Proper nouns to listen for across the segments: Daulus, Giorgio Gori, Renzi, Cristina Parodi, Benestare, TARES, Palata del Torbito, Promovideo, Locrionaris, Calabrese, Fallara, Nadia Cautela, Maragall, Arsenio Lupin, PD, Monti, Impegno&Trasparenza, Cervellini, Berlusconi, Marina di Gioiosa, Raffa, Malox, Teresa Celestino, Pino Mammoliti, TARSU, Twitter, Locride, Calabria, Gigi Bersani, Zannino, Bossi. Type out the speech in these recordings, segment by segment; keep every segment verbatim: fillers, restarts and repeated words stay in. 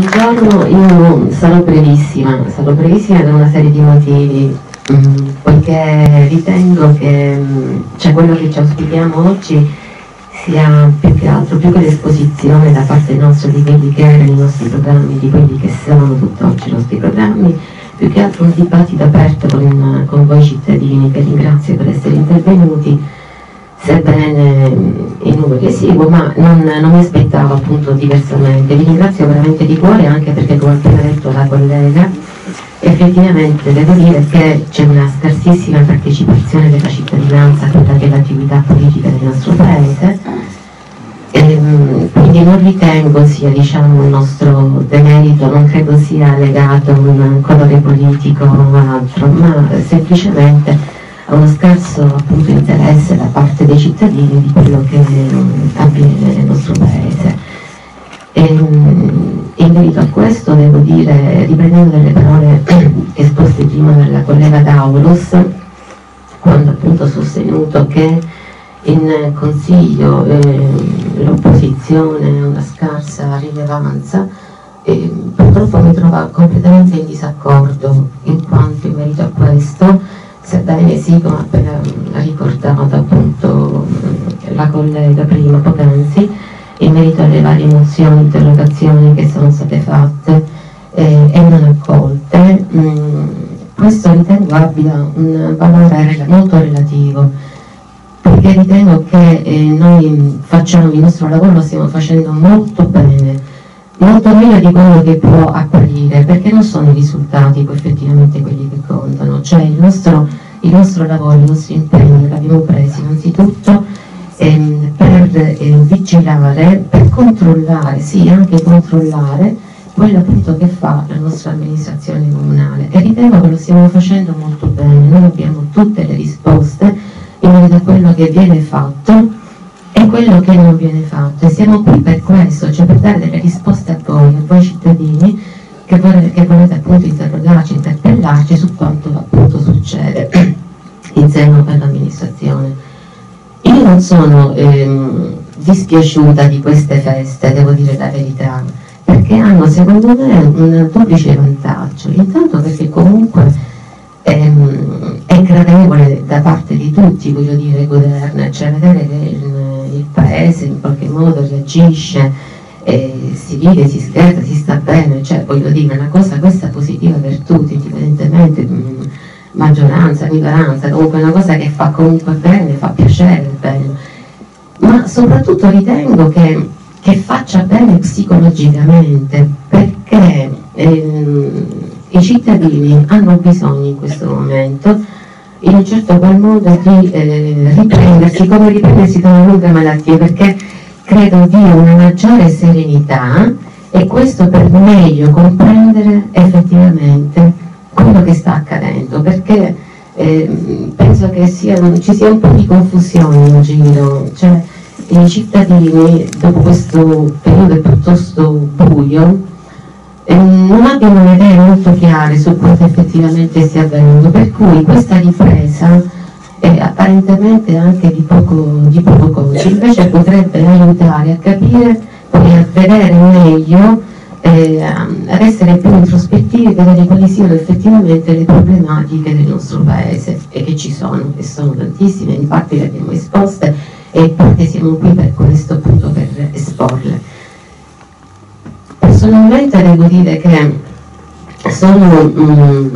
Il giorno io sarò brevissima, sarò brevissima per una serie di motivi, mm. poiché ritengo che cioè, quello che ci auspichiamo oggi sia più che altro, più che l'esposizione da parte nostra di quelli che erano i nostri programmi, di quelli che sono tutt'oggi i nostri programmi, più che altro un dibattito aperto con, con voi cittadini, che ringrazio per essere intervenuti, sebbene in numero che seguo, ma non, non mi aspettavo appunto diversamente. Vi ringrazio veramente di cuore, anche perché, come ha appena detto la collega, effettivamente devo dire che c'è una scarsissima partecipazione della cittadinanza a quella che è l'attività politica del nostro paese, e quindi non ritengo sia, diciamo, un nostro demerito, non credo sia legato a un colore politico o altro, ma semplicemente a uno scarso, appunto, interesse da parte dei cittadini di quello che avviene nel nostro paese. E in merito a questo devo dire, riprendendo le parole esposte prima dalla collega Daulus, quando appunto ha sostenuto che in Consiglio eh, l'opposizione ha una scarsa rilevanza, e purtroppo mi trova completamente in disaccordo, in quanto in merito a questo, sebbene sì, come ha appena ricordato appunto la collega prima poc'anzi, in merito alle varie mozioni, interrogazioni che sono state fatte eh, e non accolte, mh, questo ritengo abbia un valore molto relativo, perché ritengo che eh, noi facciamo il nostro lavoro, lo stiamo facendo molto bene, molto meglio di quello che può apparire, perché non sono i risultati effettivamente quelli che contano, cioè il nostro, il nostro lavoro, il nostro impegno l'abbiamo preso innanzitutto ehm, per eh, vigilare, per controllare, sì, anche controllare quello appunto che fa la nostra amministrazione comunale, e ritengo che lo stiamo facendo molto bene. Noi abbiamo tutte le risposte in merito a quello che viene fatto e quello che non viene fatto, e siamo qui per questo, cioè per dare delle risposte a voi, a voi cittadini che volete, che volete appunto interrogarci, interpellarci su quanto appunto succede in seno all'amministrazione. Io non sono ehm, dispiaciuta di queste feste, devo dire la verità, perché hanno secondo me un duplice vantaggio. Intanto perché comunque ehm, è gradevole da parte di tutti, voglio dire, goderne, cioè vedere che il il paese in qualche modo reagisce, eh, si vive, si scherza, si sta bene, cioè voglio dire, una cosa questa positiva per tutti, indipendentemente mh, maggioranza, minoranza, comunque una cosa che fa comunque bene, fa piacere, bello. Ma soprattutto ritengo che, che faccia bene psicologicamente, perché ehm, i cittadini hanno bisogno in questo momento, in un certo qual modo, di eh, riprendersi, come riprendersi da una lunga malattia, perché credo di una maggiore serenità, e questo per meglio comprendere effettivamente quello che sta accadendo, perché eh, penso che sia, ci sia un po' di confusione in giro, cioè i cittadini dopo questo periodo piuttosto buio non abbiamo un'idea molto chiara su quanto effettivamente stia avvenendo, per cui questa ripresa è apparentemente anche di poco, di poco conto, invece potrebbe aiutare a capire, poi a vedere meglio, eh, ad essere più introspettivi, vedere quali siano effettivamente le problematiche del nostro paese, e che ci sono, e sono tantissime, in parte le abbiamo esposte, e in parte siamo qui per questo, appunto, per esporle. Personalmente devo dire che sono um,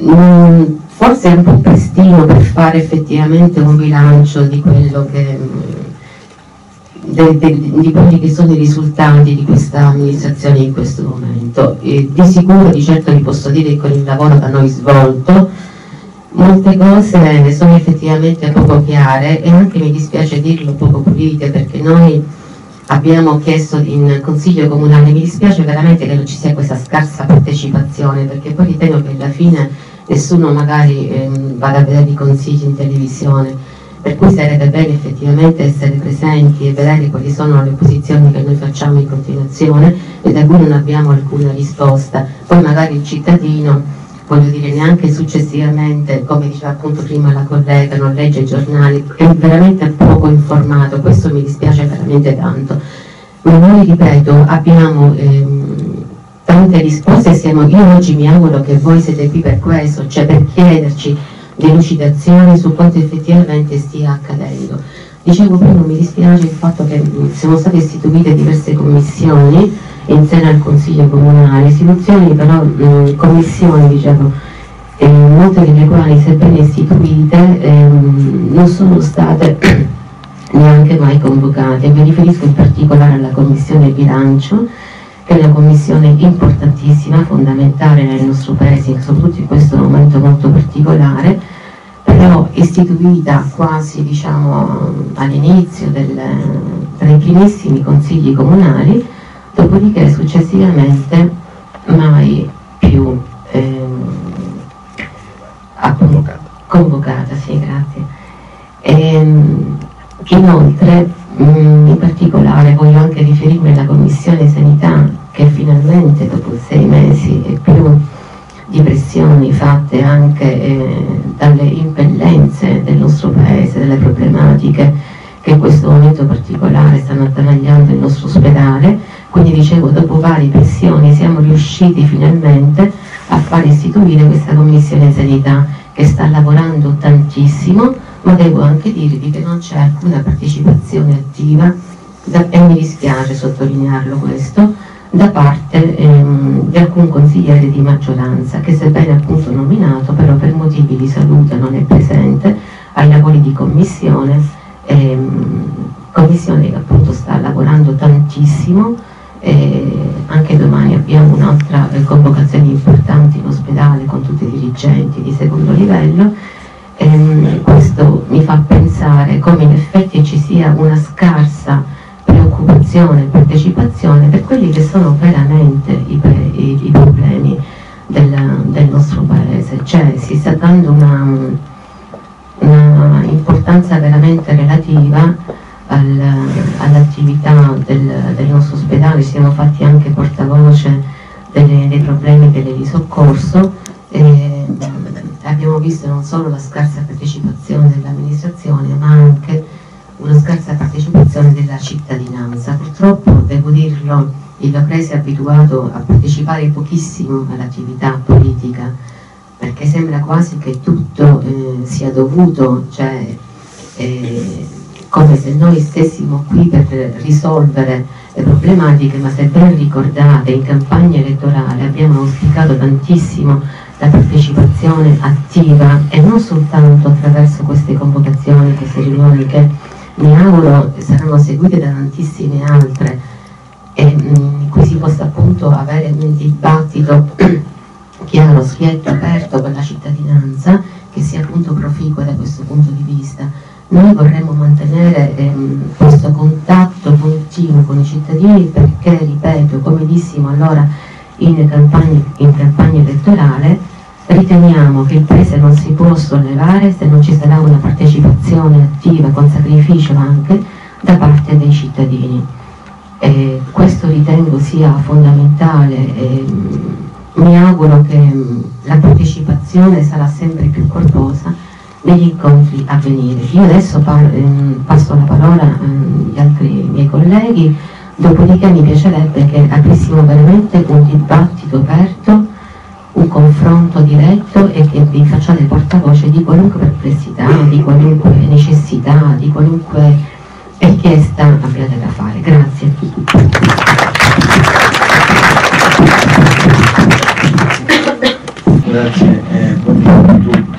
um, forse un po' prestino per fare effettivamente un bilancio di quello che um, de, de, di quelli che sono i risultati di questa amministrazione in questo momento. E di sicuro, di certo, vi posso dire che con il lavoro da noi svolto molte cose sono effettivamente poco chiare, e anche mi dispiace dirlo, poco pulite, perché noi abbiamo chiesto in Consiglio Comunale, mi dispiace veramente che non ci sia questa scarsa partecipazione, perché poi ritengo che alla fine nessuno magari eh, vada a vedere i consigli in televisione, per cui sarebbe bene effettivamente essere presenti e vedere quali sono le posizioni che noi facciamo in continuazione e da cui non abbiamo alcuna risposta. Poi magari il cittadino, voglio dire, neanche successivamente, come diceva appunto prima la collega, non legge i giornali, è veramente poco informato, questo mi dispiace veramente tanto. Ma noi, ripeto, abbiamo ehm, risposte siamo, io oggi mi auguro che voi siete qui per questo, cioè per chiederci delucidazioni su quanto effettivamente stia accadendo. Dicevo prima, mi dispiace il fatto che siano state istituite diverse commissioni in seno al Consiglio Comunale, istituzioni però, mh, commissioni dicevo, eh, molte delle quali sebbene istituite eh, non sono state neanche mai convocate. Mi riferisco in particolare alla Commissione Bilancio, che è una commissione importantissima, fondamentale nel nostro paese, soprattutto in questo momento molto particolare, però istituita quasi diciamo, all'inizio dei primissimi consigli comunali, dopodiché successivamente mai più eh, convocata. convocata sì, grazie. E, inoltre, in particolare, voglio anche riferirmi alla Commissione Sanità, che finalmente dopo sei mesi e più di pressioni fatte anche eh, dalle impellenze del nostro Paese, delle problematiche che in questo momento particolare stanno attanagliando il nostro ospedale, quindi dicevo, dopo varie pressioni siamo riusciti finalmente a far istituire questa Commissione Sanità, che sta lavorando tantissimo, ma devo anche dirvi che non c'è alcuna partecipazione attiva, da, e mi dispiace sottolinearlo questo, da parte ehm, di alcun consigliere di maggioranza, che sebbene appunto nominato, però per motivi di salute non è presente ai lavori di commissione, ehm, commissione che appunto sta lavorando tantissimo, e anche domani abbiamo un'altra eh, convocazione importante in ospedale con tutti i dirigenti di secondo livello. Ehm, questo mi fa pensare come in effetti ci sia una scarsa preoccupazione e partecipazione per quelli che sono veramente i, i, i problemi del, del nostro paese, cioè si sta dando una, una importanza veramente relativa al, all'attività del, del nostro ospedale. Ci siamo fatti anche portavoce delle, dei problemi delle di soccorso, e abbiamo visto non solo la scarsa partecipazione dell'amministrazione, ma anche una scarsa partecipazione della cittadinanza. Purtroppo, devo dirlo, il Locride è abituato a partecipare pochissimo all'attività politica, perché sembra quasi che tutto eh, sia dovuto, cioè eh, come se noi stessimo qui per risolvere le problematiche, ma se ben ricordate, in campagna elettorale abbiamo auspicato tantissimo la partecipazione attiva, e non soltanto attraverso queste convocazioni, queste riunioni che mi auguro saranno seguite da tantissime altre, e in cui si possa appunto avere un dibattito chiaro, schietto, aperto con la cittadinanza, che sia appunto proficuo da questo punto di vista. Noi vorremmo mantenere ehm, questo contatto continuo con i cittadini, perché, ripeto, come dissimo allora in campagna, in campagna elettorale, riteniamo che il Paese non si può sollevare se non ci sarà una partecipazione attiva, con sacrificio anche, da parte dei cittadini. E questo ritengo sia fondamentale, e mi auguro che la partecipazione sarà sempre più corposa negli incontri a venire. Io adesso par passo la parola agli altri miei colleghi, dopodiché mi piacerebbe che aprissimo veramente un dibattito aperto, un confronto diretto, e che vi facciate portavoce di qualunque perplessità, di qualunque necessità, di qualunque richiesta abbiate da fare. Grazie a tutti. Grazie, eh, buongiorno a tutti.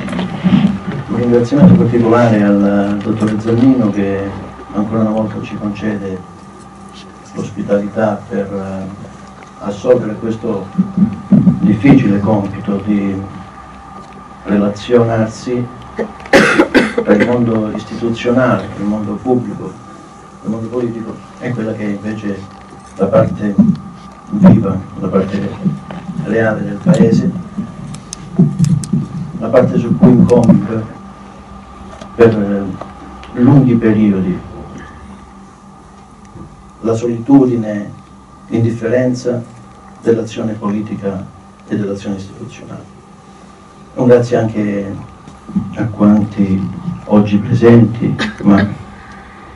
Un ringraziamento particolare al dottore Zannino, che ancora una volta ci concede l'ospitalità per assolvere questo difficile compito di relazionarsi tra il mondo istituzionale, il mondo pubblico, il mondo politico, e quella che è invece la parte viva, la parte reale del Paese, la parte su cui incombe per lunghi periodi la solitudine, l'indifferenza dell'azione politica e dell'azione istituzionale. Un grazie anche a quanti oggi presenti, ma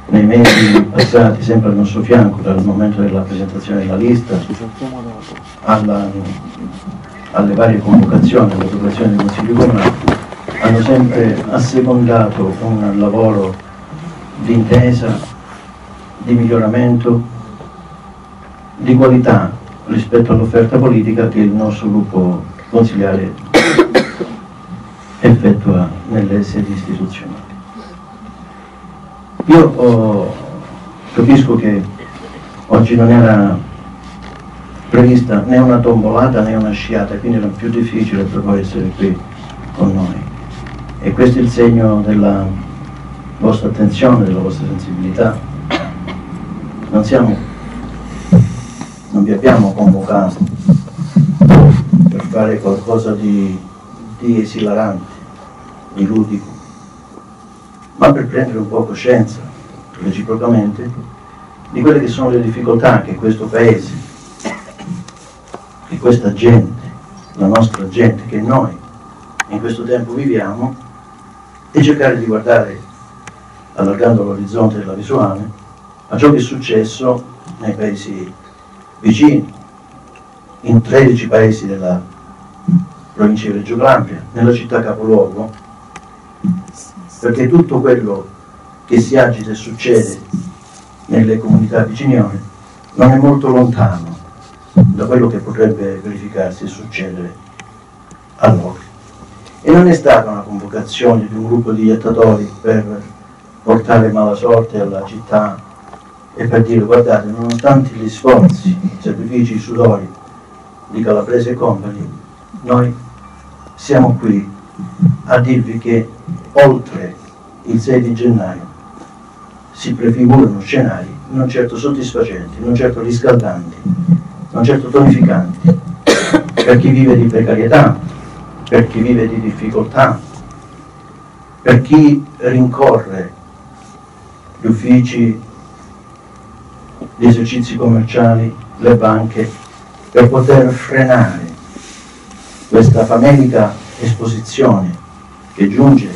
nei mesi passati sempre al nostro fianco, dal momento della presentazione della lista alla, alle varie convocazioni, alla votazione del Consiglio Comunale, hanno sempre assecondato un lavoro di intesa, di miglioramento, di qualità rispetto all'offerta politica che il nostro gruppo consigliare effettua nelle sedi istituzionali. Io oh, capisco che oggi non era prevista né una tombolata né una sciata, quindi era più difficile per voi essere qui con noi. E questo è il segno della vostra attenzione, della vostra sensibilità. Non siamo, non vi abbiamo convocato per fare qualcosa di, di esilarante, di ludico, ma per prendere un po' coscienza, reciprocamente, di quelle che sono le difficoltà che questo Paese, che questa gente, la nostra gente, che noi in questo tempo viviamo, e cercare di guardare, allargando l'orizzonte della visuale, a ciò che è successo nei paesi vicini, in tredici paesi della provincia di Reggio Calabria, nella città capoluogo, perché tutto quello che si agita e succede nelle comunità viciniore non è molto lontano da quello che potrebbe verificarsi e succedere a Locride. E non è stata una convocazione di un gruppo di iettatori per portare mala sorte alla città e per dire: guardate, nonostante gli sforzi, i sacrifici, i sudori di Calabrese e Company, noi siamo qui a dirvi che oltre il sei di gennaio si prefigurano scenari non certo soddisfacenti, non certo riscaldanti, non certo tonificanti per chi vive di precarietà, per chi vive di difficoltà, per chi rincorre gli uffici, gli esercizi commerciali, le banche, per poter frenare questa famelica esposizione che giunge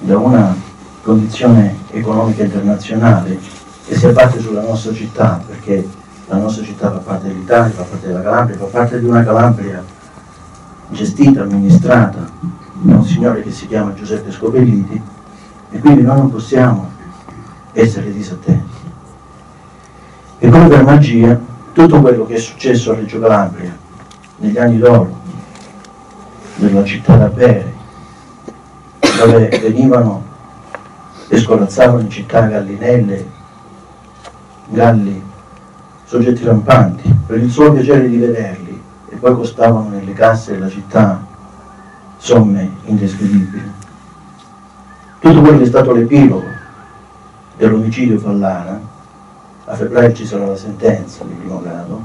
da una condizione economica internazionale che si abbatte sulla nostra città, perché la nostra città fa parte dell'Italia, fa parte della Calabria, fa parte di una Calabria gestita, amministrata da un signore che si chiama Giuseppe Scopelliti, e quindi noi non possiamo essere disattenti. E come per magia, tutto quello che è successo a Reggio Calabria negli anni d'oro, della città da bere, dove venivano e scorazzavano in città gallinelle, galli, soggetti rampanti, per il solo piacere di vederli, e poi costavano nelle casse della città somme indescrivibili. Tutto quello che è stato l'epilogo dell'omicidio Fallara, a febbraio ci sarà la sentenza di primo grado,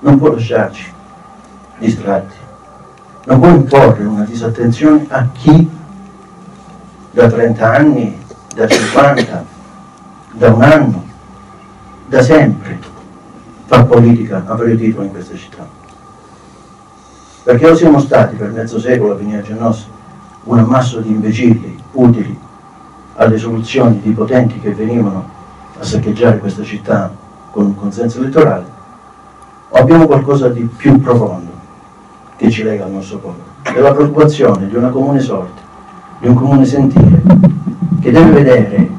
non può lasciarci distratti, non può imporre una disattenzione a chi da trenta anni, da cinquanta, da un anno, da sempre fa politica a vario titolo in questa città. Perché o siamo stati per mezzo secolo a venire a nostra un ammasso di imbecilli utili alle soluzioni di potenti che venivano a saccheggiare questa città con un consenso elettorale, o abbiamo qualcosa di più profondo che ci lega al nostro popolo, è la preoccupazione di una comune sorte, di un comune sentire che deve vedere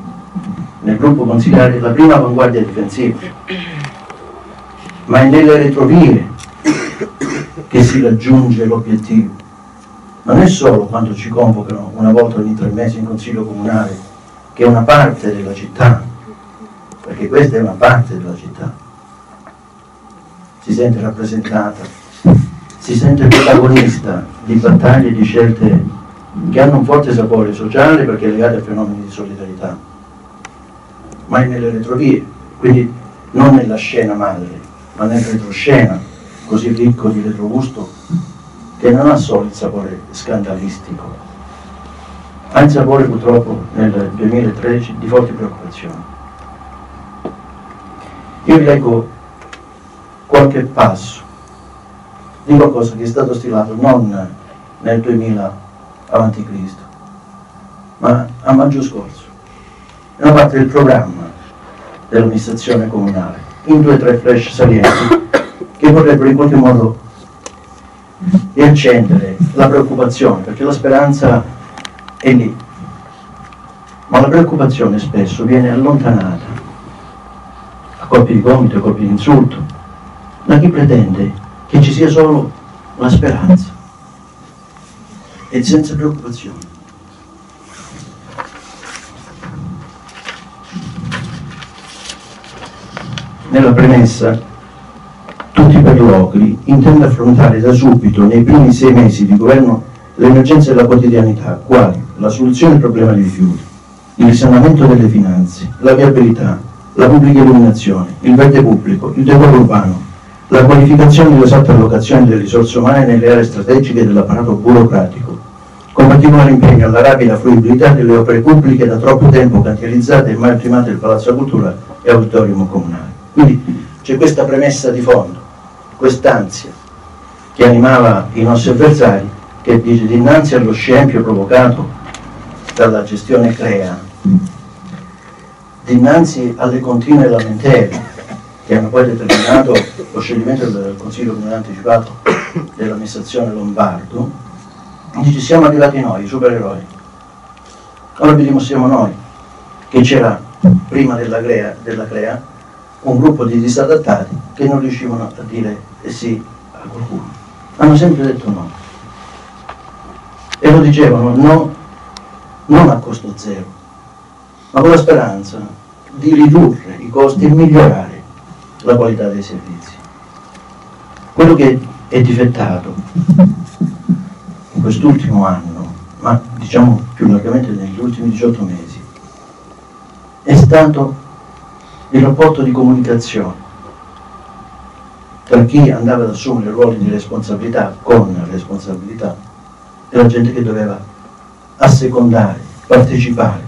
nel gruppo consigliare la prima avanguardia difensiva, ma è nelle retrovie che si raggiunge l'obiettivo. Non è solo quando ci convocano una volta ogni tre mesi in consiglio comunale, che è una parte della città, perché questa è una parte della città, si sente rappresentata, si sente protagonista di battaglie e di scelte che hanno un forte sapore sociale perché legate a fenomeni di solidarietà, ma è nelle retrovie, quindi non nella scena madre, ma nel retroscena così ricco di retrogusto che non ha solo il sapore scandalistico, ha il sapore purtroppo nel duemilatredici di forti preoccupazioni. Io vi leggo qualche passo di qualcosa che è stato stilato non nel duemila avanti Cristo, ma a maggio scorso, una parte del programma dell'amministrazione comunale, in due o tre flash salienti che vorrebbero in qualche modo riaccendere la preoccupazione, perché la speranza è lì, ma la preoccupazione spesso viene allontanata a colpi di gomito, a colpi di insulto, da chi pretende che ci sia solo la speranza e senza preoccupazione. Nella premessa, Tutti per Locri intende affrontare da subito, nei primi sei mesi di governo, le emergenze della quotidianità, quali la soluzione del problema dei rifiuti, il risanamento delle finanze, la viabilità, la pubblica illuminazione, il verde pubblico, il decoro urbano, la qualificazione e l'esatta allocazione delle risorse umane nelle aree strategiche dell'apparato burocratico, con particolare impegno alla rapida fruibilità delle opere pubbliche da troppo tempo cantierizzate e mai primate del Palazzo della Cultura e Auditorium Comunale. Quindi c'è questa premessa di fondo, quest'ansia che animava i nostri avversari, che dice dinanzi allo scempio provocato dalla gestione crea, dinanzi alle continue lamentele che hanno poi determinato lo scioglimento del Consiglio Comunale Anticipato dell'amministrazione Lombardo, dice siamo arrivati noi, i supereroi. Ora vi dimostriamo noi che c'era prima della crea, della crea un gruppo di disadattati che non riuscivano a dire sì a qualcuno. Hanno sempre detto no. E lo dicevano no, non a costo zero, ma con la speranza di ridurre i costi e migliorare la qualità dei servizi. Quello che è difettato in quest'ultimo anno, ma diciamo più largamente negli ultimi diciotto mesi, è stato il rapporto di comunicazione tra chi andava ad assumere ruoli di responsabilità con responsabilità e la gente che doveva assecondare, partecipare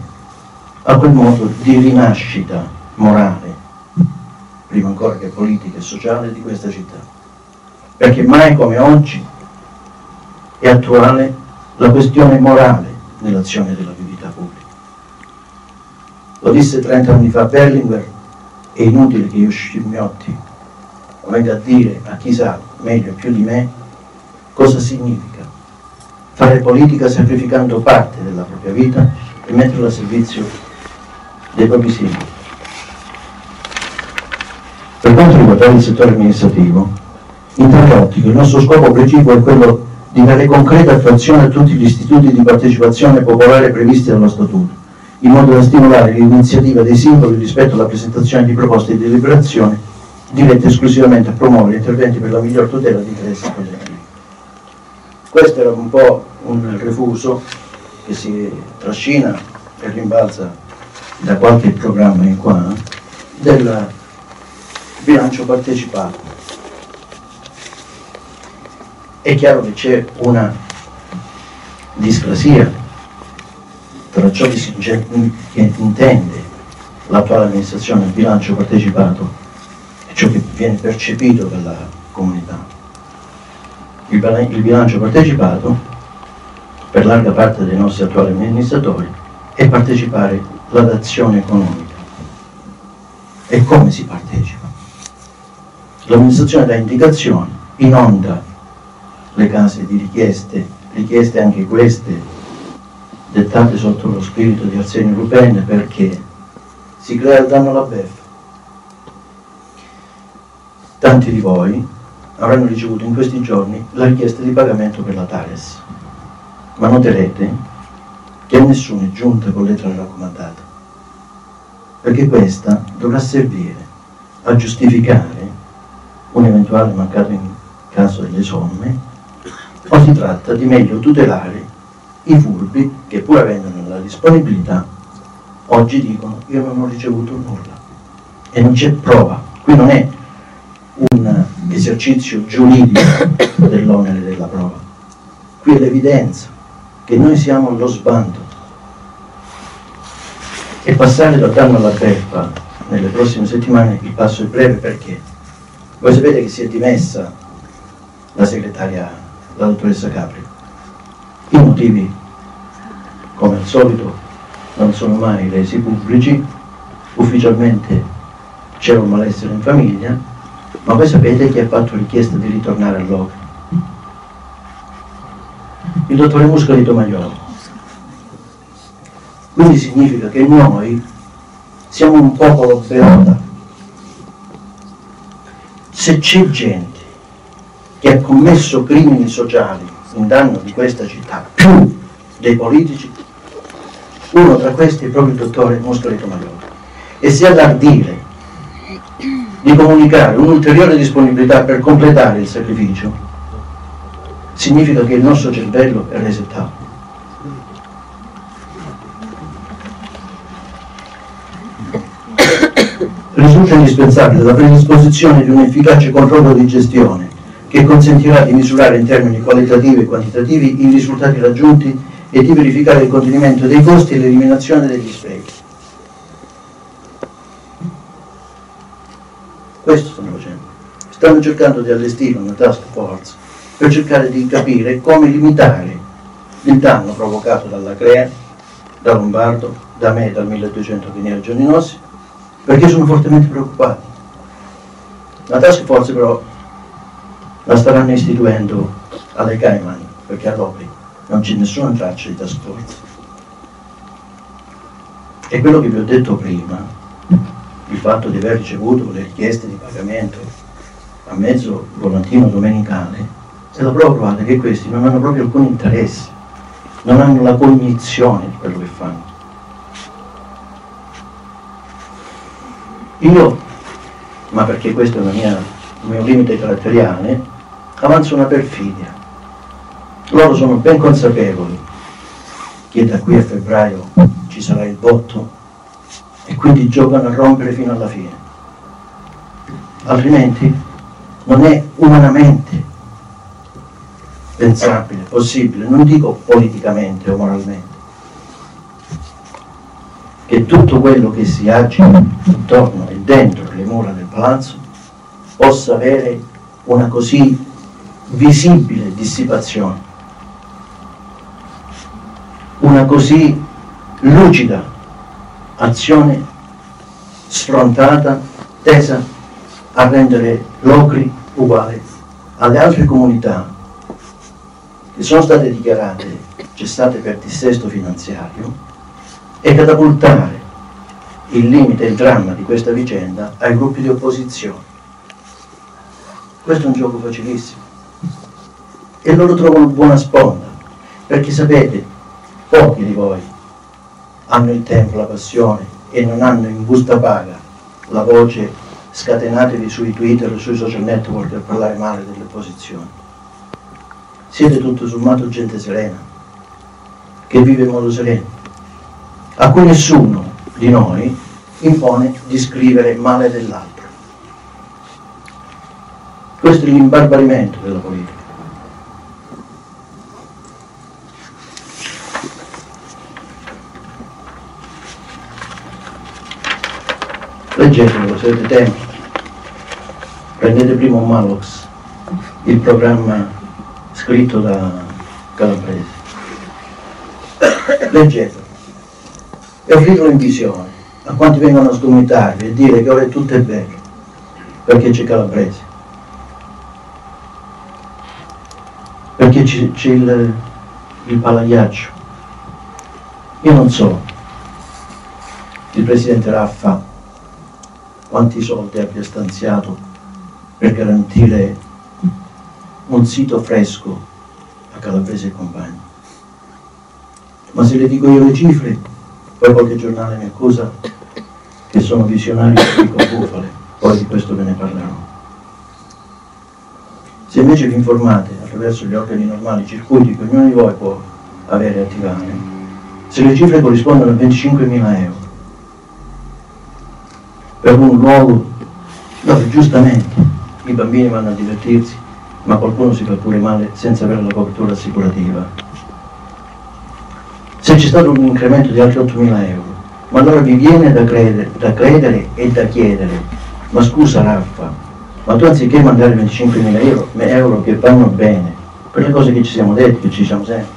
a quel modo di rinascita morale, prima ancora che politica e sociale, di questa città, perché mai come oggi è attuale la questione morale nell'azione della vita pubblica. Lo disse trenta anni fa Berlinguer: è inutile che io scimmiotti o venga a dire a chi sa meglio e più di me cosa significa fare politica sacrificando parte della propria vita e metterla a servizio dei propri singoli. Per quanto riguarda il settore amministrativo, interrotti che il nostro scopo precipuo è quello di dare concreta attuazione a tutti gli istituti di partecipazione popolare previsti dallo Statuto, in modo da stimolare l'iniziativa dei singoli rispetto alla presentazione di proposte di deliberazione dirette esclusivamente a promuovere interventi per la miglior tutela di interessi collettivi. Questo era un po' un refuso che si trascina e rimbalza da qualche programma in qua della bilancio partecipato. È chiaro che c'è una discrasia tra ciò che, si, che intende l'attuale amministrazione del bilancio partecipato e ciò che viene percepito dalla comunità. Il, il bilancio partecipato, per larga parte dei nostri attuali amministratori, è partecipare all'azione economica. E come si partecipa? L'amministrazione dà indicazioni, inonda le case di richieste, richieste anche queste dettate sotto lo spirito di Arsenio Lupin, perché si crea il danno alla beffa. Tanti di voi avranno ricevuto in questi giorni la richiesta di pagamento per la Tares, ma noterete che a nessuno è giunta con lettera raccomandata, perché questa dovrà servire a giustificare un eventuale mancato in caso delle somme, o si tratta di meglio tutelare i furbi che, pur avendone la disponibilità, oggi dicono io non ho ricevuto nulla e non c'è prova. Qui non è un esercizio giuridico dell'onere della prova, qui è l'evidenza che noi siamo allo sbando, e passare dal danno alla beffa nelle prossime settimane il passo è breve, perché voi sapete che si è dimessa la segretaria, la dottoressa Capri. I motivi, come al solito, non sono mai resi pubblici, ufficialmente c'è un malessere in famiglia, ma voi sapete chi ha fatto richiesta di ritornare a Locride? Il dottore Musca di Tomagliolo. Quindi significa che noi siamo un popolo beata. Se c'è gente che ha commesso crimini sociali in danno di questa città, più dei politici, uno tra questi è proprio il dottore Musca di Tomagliolo. E se all'ardire di comunicare un'ulteriore disponibilità per completare il sacrificio, significa che il nostro cervello è resettato. Risulta indispensabile la predisposizione di un efficace controllo di gestione che consentirà di misurare in termini qualitativi e quantitativi i risultati raggiunti e di verificare il contenimento dei costi e l'eliminazione degli sprechi. Questo stanno facendo. Stanno cercando di allestire una task force per cercare di capire come limitare il danno provocato dalla Crea, da Lombardo, da me, dal milleduecento che ne era giorni nostri, perché sono fortemente preoccupati. La task force però la staranno istituendo alle Cayman, perché a Lopri non c'è nessuna traccia di task force. E quello che vi ho detto prima, il fatto di aver ricevuto le richieste di pagamento a mezzo volantino domenicale, è la prova provata che questi non hanno proprio alcun interesse, non hanno la cognizione di quello che fanno. Io, ma perché questo è una mia, un mio limite caratteriale, avanzo una perfidia. Loro sono ben consapevoli che da qui a febbraio ci sarà il botto e quindi giocano a rompere fino alla fine. Altrimenti non è umanamente pensabile, possibile, non dico politicamente o moralmente, che tutto quello che si agita intorno e dentro le mura del palazzo possa avere una così visibile dissipazione, una così lucida azione sfrontata, tesa a rendere Locri uguale alle altre comunità che sono state dichiarate cessate per dissesto finanziario, e catapultare il limite e il dramma di questa vicenda ai gruppi di opposizione. Questo è un gioco facilissimo e loro trovano buona sponda, perché sapete, pochi di voi hanno il tempo, la passione e non hanno in busta paga la voce. Scatenatevi sui Twitter o sui social network per parlare male delle opposizioni. Siete tutto sommato gente serena che vive in modo sereno, a cui nessuno di noi impone di scrivere male dell'altro. Questo è l'imbarbarimento della politica. Leggetelo, se avete tempo. Prendete prima un Malox, il programma scritto da Calabrese. Leggetelo. E offrirlo in visione a quanti vengono a sgomitarvi e dire che ora è tutto è bello perché c'è Calabrese, perché c'è il, il palaghiaccio. Io non so il presidente Raffa quanti soldi abbia stanziato per garantire un sito fresco a Calabrese e compagni, ma se le dico io le cifre, poi qualche giornale mi accusa che sono visionario e dico bufale, poi di questo ve ne parlerò. Se invece vi informate attraverso gli organi normali, i circuiti che ognuno di voi può avere e attivare, se le cifre corrispondono a venticinquemila euro, per un luogo dove giustamente i bambini vanno a divertirsi, ma qualcuno si fa pure male senza avere la copertura assicurativa, se c'è stato un incremento di altri ottomila euro, ma allora vi viene da credere, da credere e da chiedere, ma scusa Raffa, ma tu anziché mandare venticinquemila euro, euro che vanno bene, per le cose che ci siamo detti, che ci siamo sempre,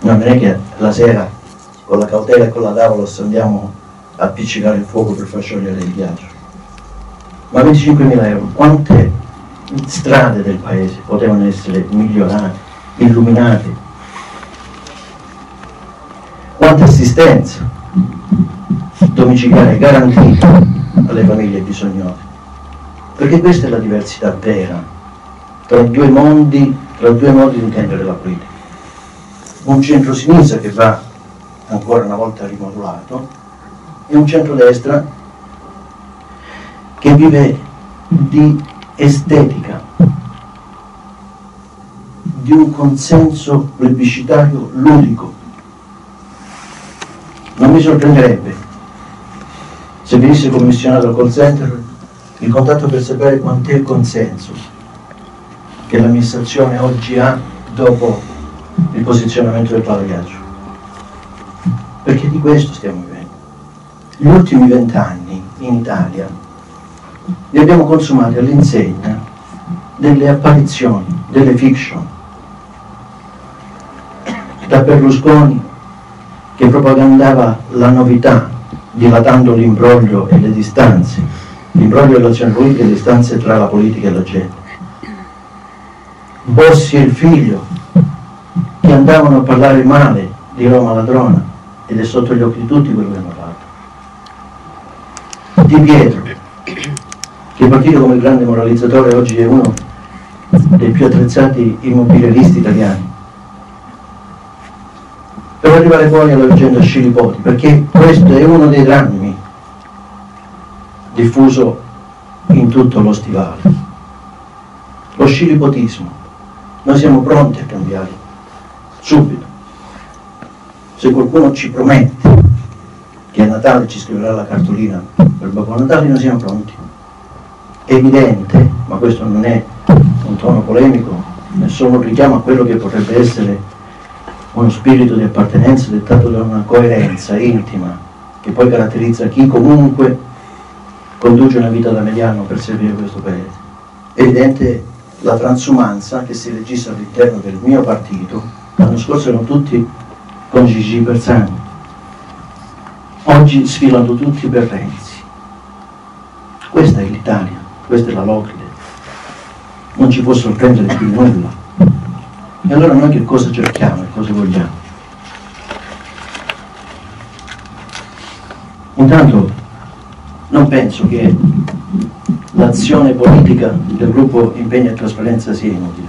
non è che la sera con la Cautela e con la Daulus andiamo a avvicinare il fuoco per far sciogliere il ghiaccio. Ma venticinquemila euro, quante strade del paese potevano essere migliorate, illuminate? Quanta assistenza domiciliare garantita alle famiglie bisognose? Perché questa è la diversità vera tra due mondi, tra due modi di intendere la politica. Un centro-sinistra che va ancora una volta rimodulato e un centro-destra che vive di estetica, di un consenso plebiscitario ludico. Non mi sorprenderebbe se venisse commissionato al call center il contatto per sapere quant'è il consenso che l'amministrazione oggi ha dopo il posizionamento del palagaccio. Perché di questo stiamo vivendo. Gli ultimi vent'anni in Italia li abbiamo consumati all'insegna delle apparizioni, delle fiction. Da Berlusconi, che propagandava la novità, dilatando l'imbroglio e le distanze, l'imbroglio dell'azione politica e le distanze tra la politica e la gente. Bossi e il figlio, che andavano a parlare male di Roma ladrona, ed è sotto gli occhi di tutti quello che hanno fatto. Di Pietro, che è partito come grande moralizzatore, oggi è uno dei più attrezzati immobiliaristi italiani. Per arrivare fuori alla vicenda Scilipoti, perché questo è uno dei drammi diffuso in tutto lo stivale. Lo scilipotismo. Noi siamo pronti a cambiare subito. Se qualcuno ci promette che a Natale ci scriverà la cartolina per Babbo Natale, noi siamo pronti. È evidente, ma questo non è un tono polemico, nessuno richiama a quello che potrebbe essere uno spirito di appartenenza dettato da una coerenza intima che poi caratterizza chi comunque conduce una vita da mediano per servire questo paese. È evidente la transumanza che si registra all'interno del mio partito. L'anno scorso erano tutti con Gigi Bersani, oggi sfilano tutti per Renzi. Questa è l'Italia, questa è la Locride, non ci può sorprendere più nulla. E allora noi che cosa cerchiamo e cosa vogliamo? Intanto non penso che l'azione politica del gruppo Impegno e Trasparenza sia inutile.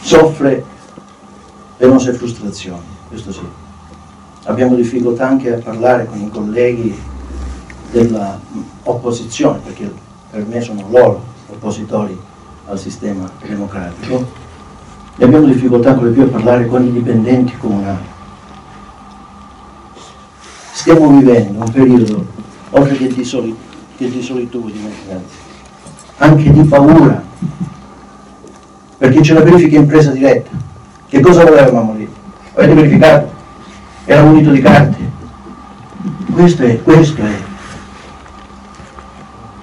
Soffre penose frustrazioni, questo sì. Abbiamo difficoltà anche a parlare con i colleghi dell'opposizione, perché per me sono loro oppositori al sistema democratico. E abbiamo difficoltà ancora più a parlare con i dipendenti comunali. Stiamo vivendo un periodo, oltre che di, soli, che di solitudine, anche di paura, perché c'è la verifica in presa diretta. Che cosa volevamo lì? Avete verificato? Era munito di carte. Questo è, questo è.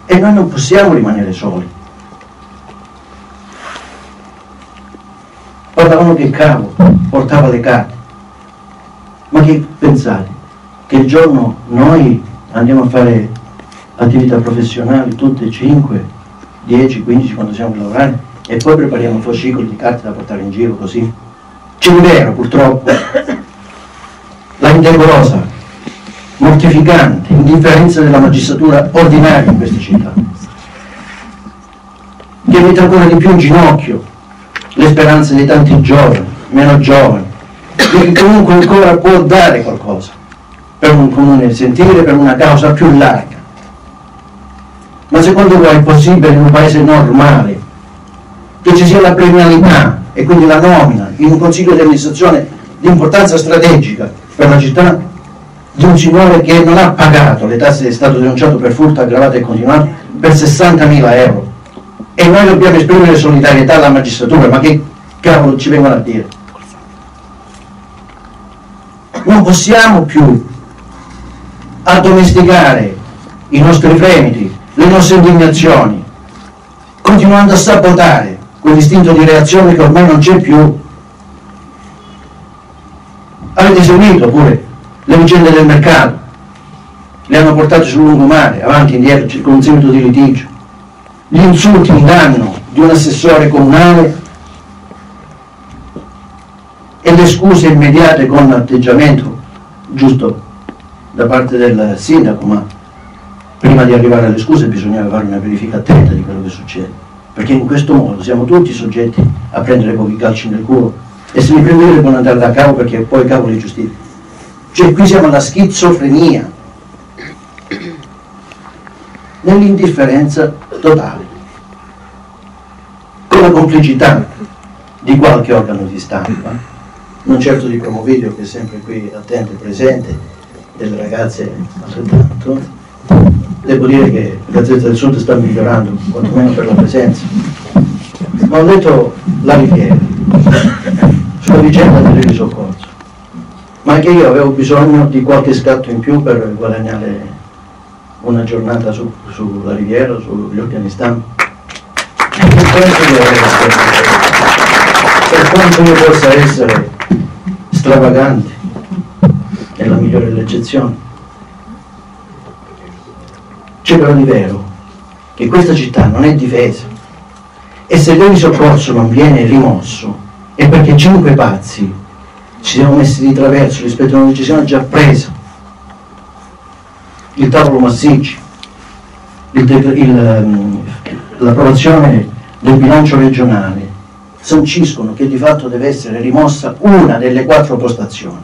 E noi non possiamo rimanere soli. Parlavano che il cavo portava le carte, ma che pensate? Che il giorno noi andiamo a fare attività professionali tutte cinque, dieci, quindici quando siamo a lavorare e poi prepariamo fascicoli di carte da portare in giro così? C'è un vero purtroppo, la indecorosa, mortificante indifferenza della magistratura ordinaria in queste città, che mette ancora di più in ginocchio le speranze di tanti giovani, meno giovani, che comunque ancora può dare qualcosa per un comune sentire, per una causa più larga. Ma secondo voi è possibile in un paese normale che ci sia la premialità e quindi la nomina in un consiglio di amministrazione di importanza strategica per la città di un signore che non ha pagato le tasse di Stato denunciato per furto aggravato e continuato per sessantamila euro? E noi dobbiamo esprimere solidarietà alla magistratura, ma che cavolo ci vengono a dire? Non possiamo più addomesticare i nostri fremiti, le nostre indignazioni, continuando a sabotare quell'istinto di reazione che ormai non c'è più. Avete seguito pure le vicende del mercato, le hanno portate sul lungomare, avanti e indietro, con un seguito di litigio. Gli insulti in danno di un assessore comunale e le scuse immediate con atteggiamento giusto da parte del sindaco, ma prima di arrivare alle scuse bisognava fare una verifica attenta di quello che succede, perché in questo modo siamo tutti soggetti a prendere pochi calci nel culo e se li prendete devono andare da capo perché poi il capo li giustifica. Cioè qui siamo alla schizofrenia, nell'indifferenza totale, con la complicità di qualche organo di stampa, non certo di Promovideo che è sempre qui attento e presente, delle ragazze altrettanto. Devo dire che la Gazzetta del Sud sta migliorando, quantomeno per la presenza. Ma ho letto la Riviera sulla vicenda del Risoccorso, ma anche io avevo bisogno di qualche scatto in più per guadagnare una giornata su, sulla Riviera, sugli organi stampa. Per quanto io possa essere stravagante, è la migliore delle eccezioni, c'è però di vero che questa città non è difesa e se il Risoccorso non viene rimosso è perché cinque pazzi ci siamo messi di traverso rispetto a una decisione già presa. Il tavolo Massicci, l'approvazione del bilancio regionale sanciscono che di fatto deve essere rimossa una delle quattro postazioni.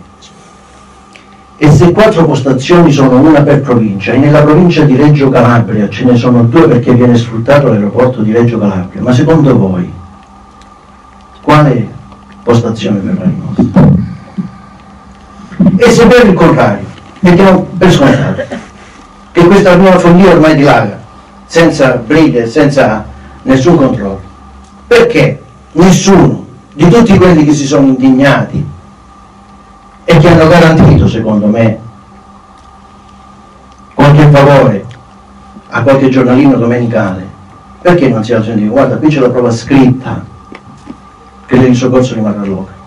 E se quattro postazioni sono una per provincia, e nella provincia di Reggio Calabria ce ne sono due perché viene sfruttato l'aeroporto di Reggio Calabria, ma secondo voi quale postazione verrà rimossa? E se per il contrario, mettiamo per scontato che questa nuova follia ormai dilaga, senza brighe, senza nessun controllo. Perché nessuno di tutti quelli che si sono indignati e che hanno garantito, secondo me, qualche favore a qualche giornalino domenicale, perché non si alzano e dicono: guarda, qui c'è la prova scritta che il Risoccorso rimarrà a Locride?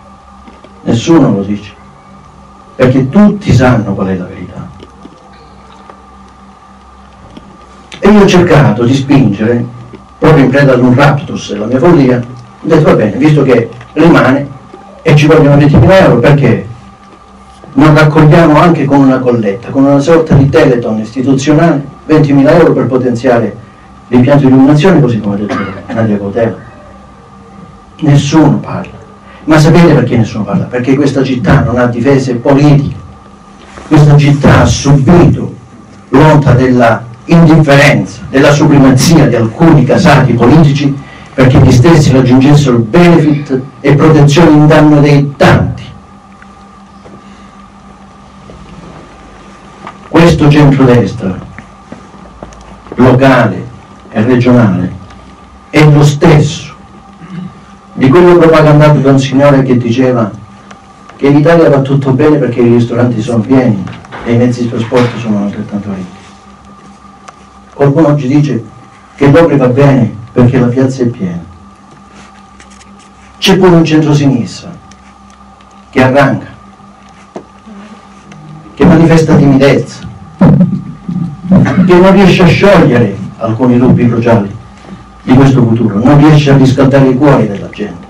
Nessuno lo dice, perché tutti sanno qual è la verità. E io ho cercato di spingere, proprio in preda ad un raptus e la mia follia, ho detto: va bene, visto che rimane e ci vogliono ventimila euro, perché non raccogliamo anche con una colletta, con una sorta di teleton istituzionale, ventimila euro per potenziare l'impianto di illuminazione, così come ha detto Nadia Cautela. Nessuno parla. Ma sapete perché nessuno parla? Perché questa città non ha difese politiche, questa città ha subito l'onta della indifferenza, della supremazia di alcuni casati politici, perché gli stessi raggiungessero benefit e protezione in danno dei tanti. Questo centrodestra locale e regionale è lo stesso di quello propagandato da un signore che diceva che in Italia va tutto bene perché i ristoranti sono pieni e i mezzi di trasporto sono altrettanto ricchi. Qualcuno oggi dice che Locride va bene perché la piazza è piena. C'è pure un centrosinistra che arranca, che manifesta timidezza, che non riesce a sciogliere alcuni dubbi cruciali di questo futuro, non riesce a riscaldare i cuori della gente.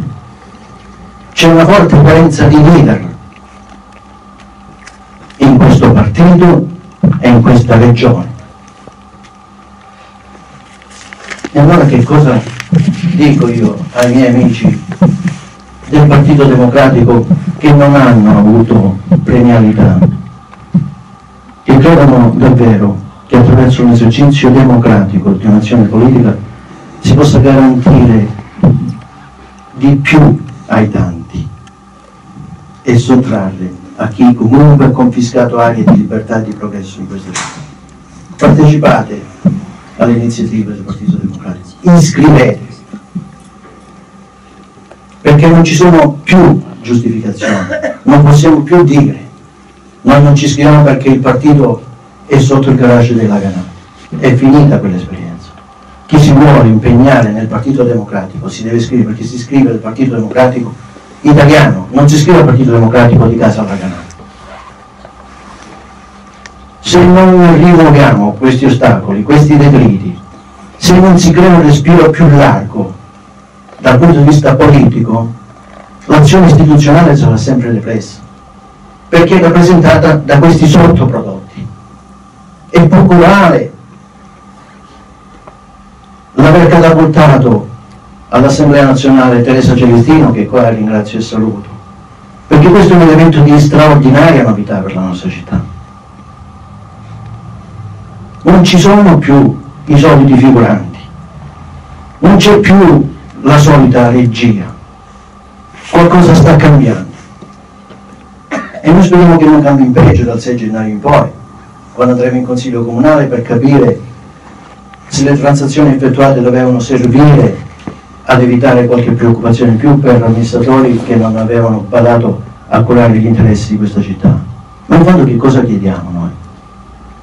C'è una forte carenza di leader in questo partito e in questa regione. E allora che cosa dico io ai miei amici del Partito Democratico che non hanno avuto premialità, che credono davvero che attraverso un esercizio democratico di un'azione politica si possa garantire di più ai tanti e sottrarre a chi comunque ha confiscato aree di libertà e di progresso in questo momento? Partecipate alle iniziative del Partito Democratico, iscrivetevi, perché non ci sono più giustificazioni, non possiamo più dire noi non ci iscriviamo perché il partito è sotto il garage della Canale. È finita quell'esperienza. Chi si vuole impegnare nel Partito Democratico si deve iscrivere, perché si iscrive al Partito Democratico italiano, non si iscrive al Partito Democratico di casa alla Canale. se non rimuoviamo questi ostacoli, questi detriti, se non si crea un respiro più largo dal punto di vista politico, l'azione istituzionale sarà sempre repressa, perché è rappresentata da questi sottoprodotti. È poco male l'aver catapultato all'Assemblea Nazionale Teresa Celestino, che qua ringrazio e saluto, perché questo è un elemento di straordinaria novità per la nostra città. Non ci sono più i soliti figuranti, non c'è più la solita regia, qualcosa sta cambiando e noi speriamo che non cambi in peggio dal sei gennaio in poi, quando andremo in Consiglio Comunale per capire se le transazioni effettuate dovevano servire ad evitare qualche preoccupazione in più per amministratori che non avevano badato a curare gli interessi di questa città. Ma in fondo che cosa chiediamo noi?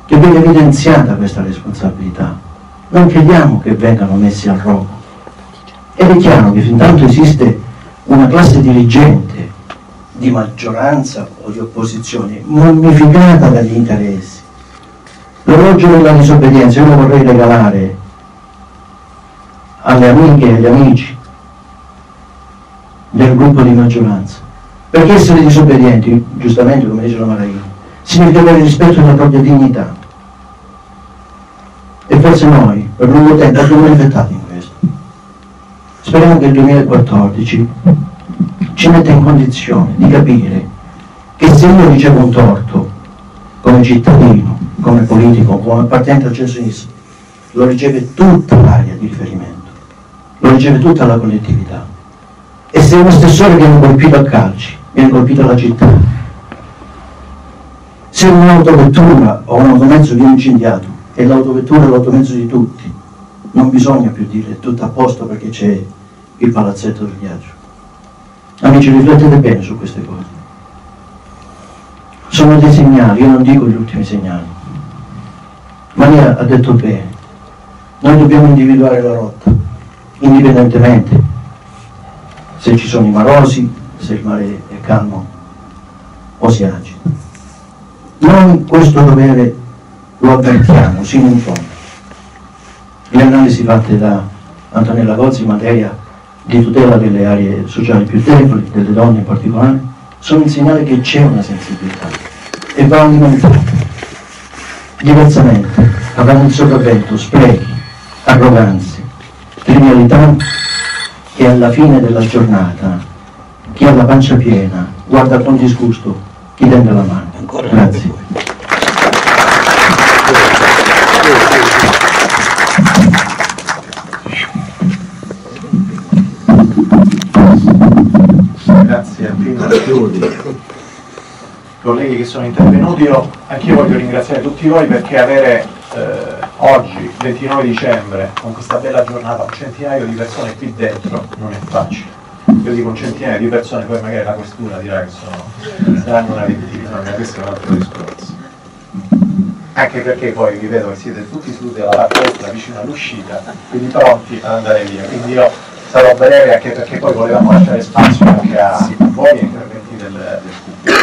Che venga evidenziata questa responsabilità, non chiediamo che vengano messi al rogo. Ed è chiaro che fin tanto esiste una classe dirigente di maggioranza o di opposizione mummificata dagli interessi. L'orologio della disobbedienza io lo vorrei regalare alle amiche e agli amici del gruppo di maggioranza, perché essere disobbedienti, giustamente come dice la Maragall, significa avere rispetto della propria dignità, e forse noi per lungo tempo abbiamo riflettato in questo. Speriamo che il duemilaquattordici ci metta in condizione di capire che se io ricevo un torto come cittadino, come politico, come appartenente al centro-sinistra, lo riceve tutta l'area di riferimento, lo riceve tutta la collettività. E se uno stessore viene colpito a calci, viene colpito la città, se un'autovettura o un automezzo viene incendiato e l'autovettura è l'automezzo di tutti, non bisogna più dire tutto a posto perché c'è il palazzetto del ghiaccio. Amici, riflettete bene su queste cose. Sono dei segnali, io non dico gli ultimi segnali. Maria ha detto bene, noi dobbiamo individuare la rotta, indipendentemente se ci sono i marosi, se il mare è calmo o si agita. Noi questo dovere lo avvertiamo sino in fondo. Le analisi fatte da Antonella Gozzi in materia di tutela delle aree sociali più deboli, delle donne in particolare, sono il segnale che c'è una sensibilità e va alimentata. Diversamente abbiamo in sopravvento sprechi, arroganze, criminalità, che alla fine della giornata chi ha la pancia piena guarda con disgusto chi tende la mano. Ancora grazie. Grazie a Pino e a tutti i colleghi che sono intervenuti. Io anch'io voglio ringraziare tutti voi, perché avere eh, oggi, ventinove dicembre, con questa bella giornata, un centinaio di persone qui dentro non è facile. Io dico un centinaio di persone, poi magari la questura dirà che sono, saranno una ventina, ma questo è un altro discorso. Anche perché poi vi vedo che siete tutti seduti alla destra vicino all'uscita, quindi pronti ad andare via. Quindi io sarò breve, anche perché poi volevamo lasciare spazio anche a voi e interventi del, del pubblico.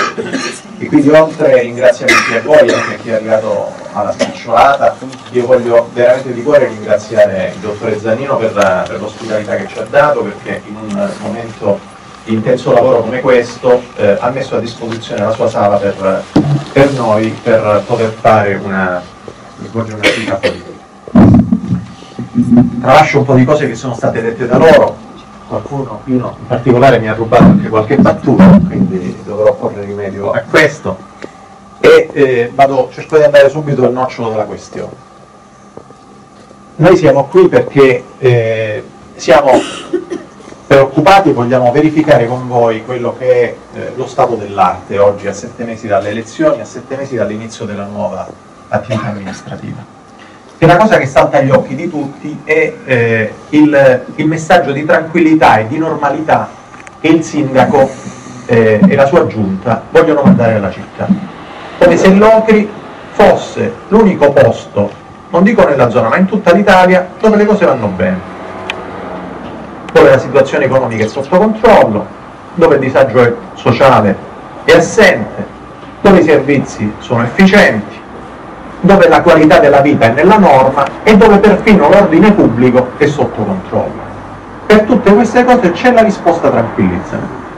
E quindi, oltre ringraziamenti a voi e anche a chi è arrivato alla spicciolata, io voglio veramente di cuore ringraziare il dottore Zannino per, per l'ospitalità che ci ha dato, perché in un momento di intenso lavoro come questo eh, ha messo a disposizione la sua sala per, per noi, per poter fare una, svolgere un'attività politica. Tralascio un po' di cose che sono state dette da loro. Qualcuno, qui no, in particolare mi ha rubato anche qualche battuta, quindi dovrò porre rimedio a questo. E eh, vado, cerco di andare subito al nocciolo della questione. Noi siamo qui perché eh, siamo preoccupati, vogliamo verificare con voi quello che è eh, lo stato dell'arte oggi, a sette mesi dalle elezioni, a sette mesi dall'inizio della nuova attività amministrativa. E la cosa che salta agli occhi di tutti è eh, il, il messaggio di tranquillità e di normalità che il sindaco eh, e la sua giunta vogliono mandare alla città. Come se Locri fosse l'unico posto, non dico nella zona, ma in tutta l'Italia, dove le cose vanno bene. Dove la situazione economica è sotto controllo, dove il disagio sociale è assente, dove i servizi sono efficienti, dove la qualità della vita è nella norma e dove perfino l'ordine pubblico è sotto controllo. Per tutte queste cose c'è la risposta tranquillizzante.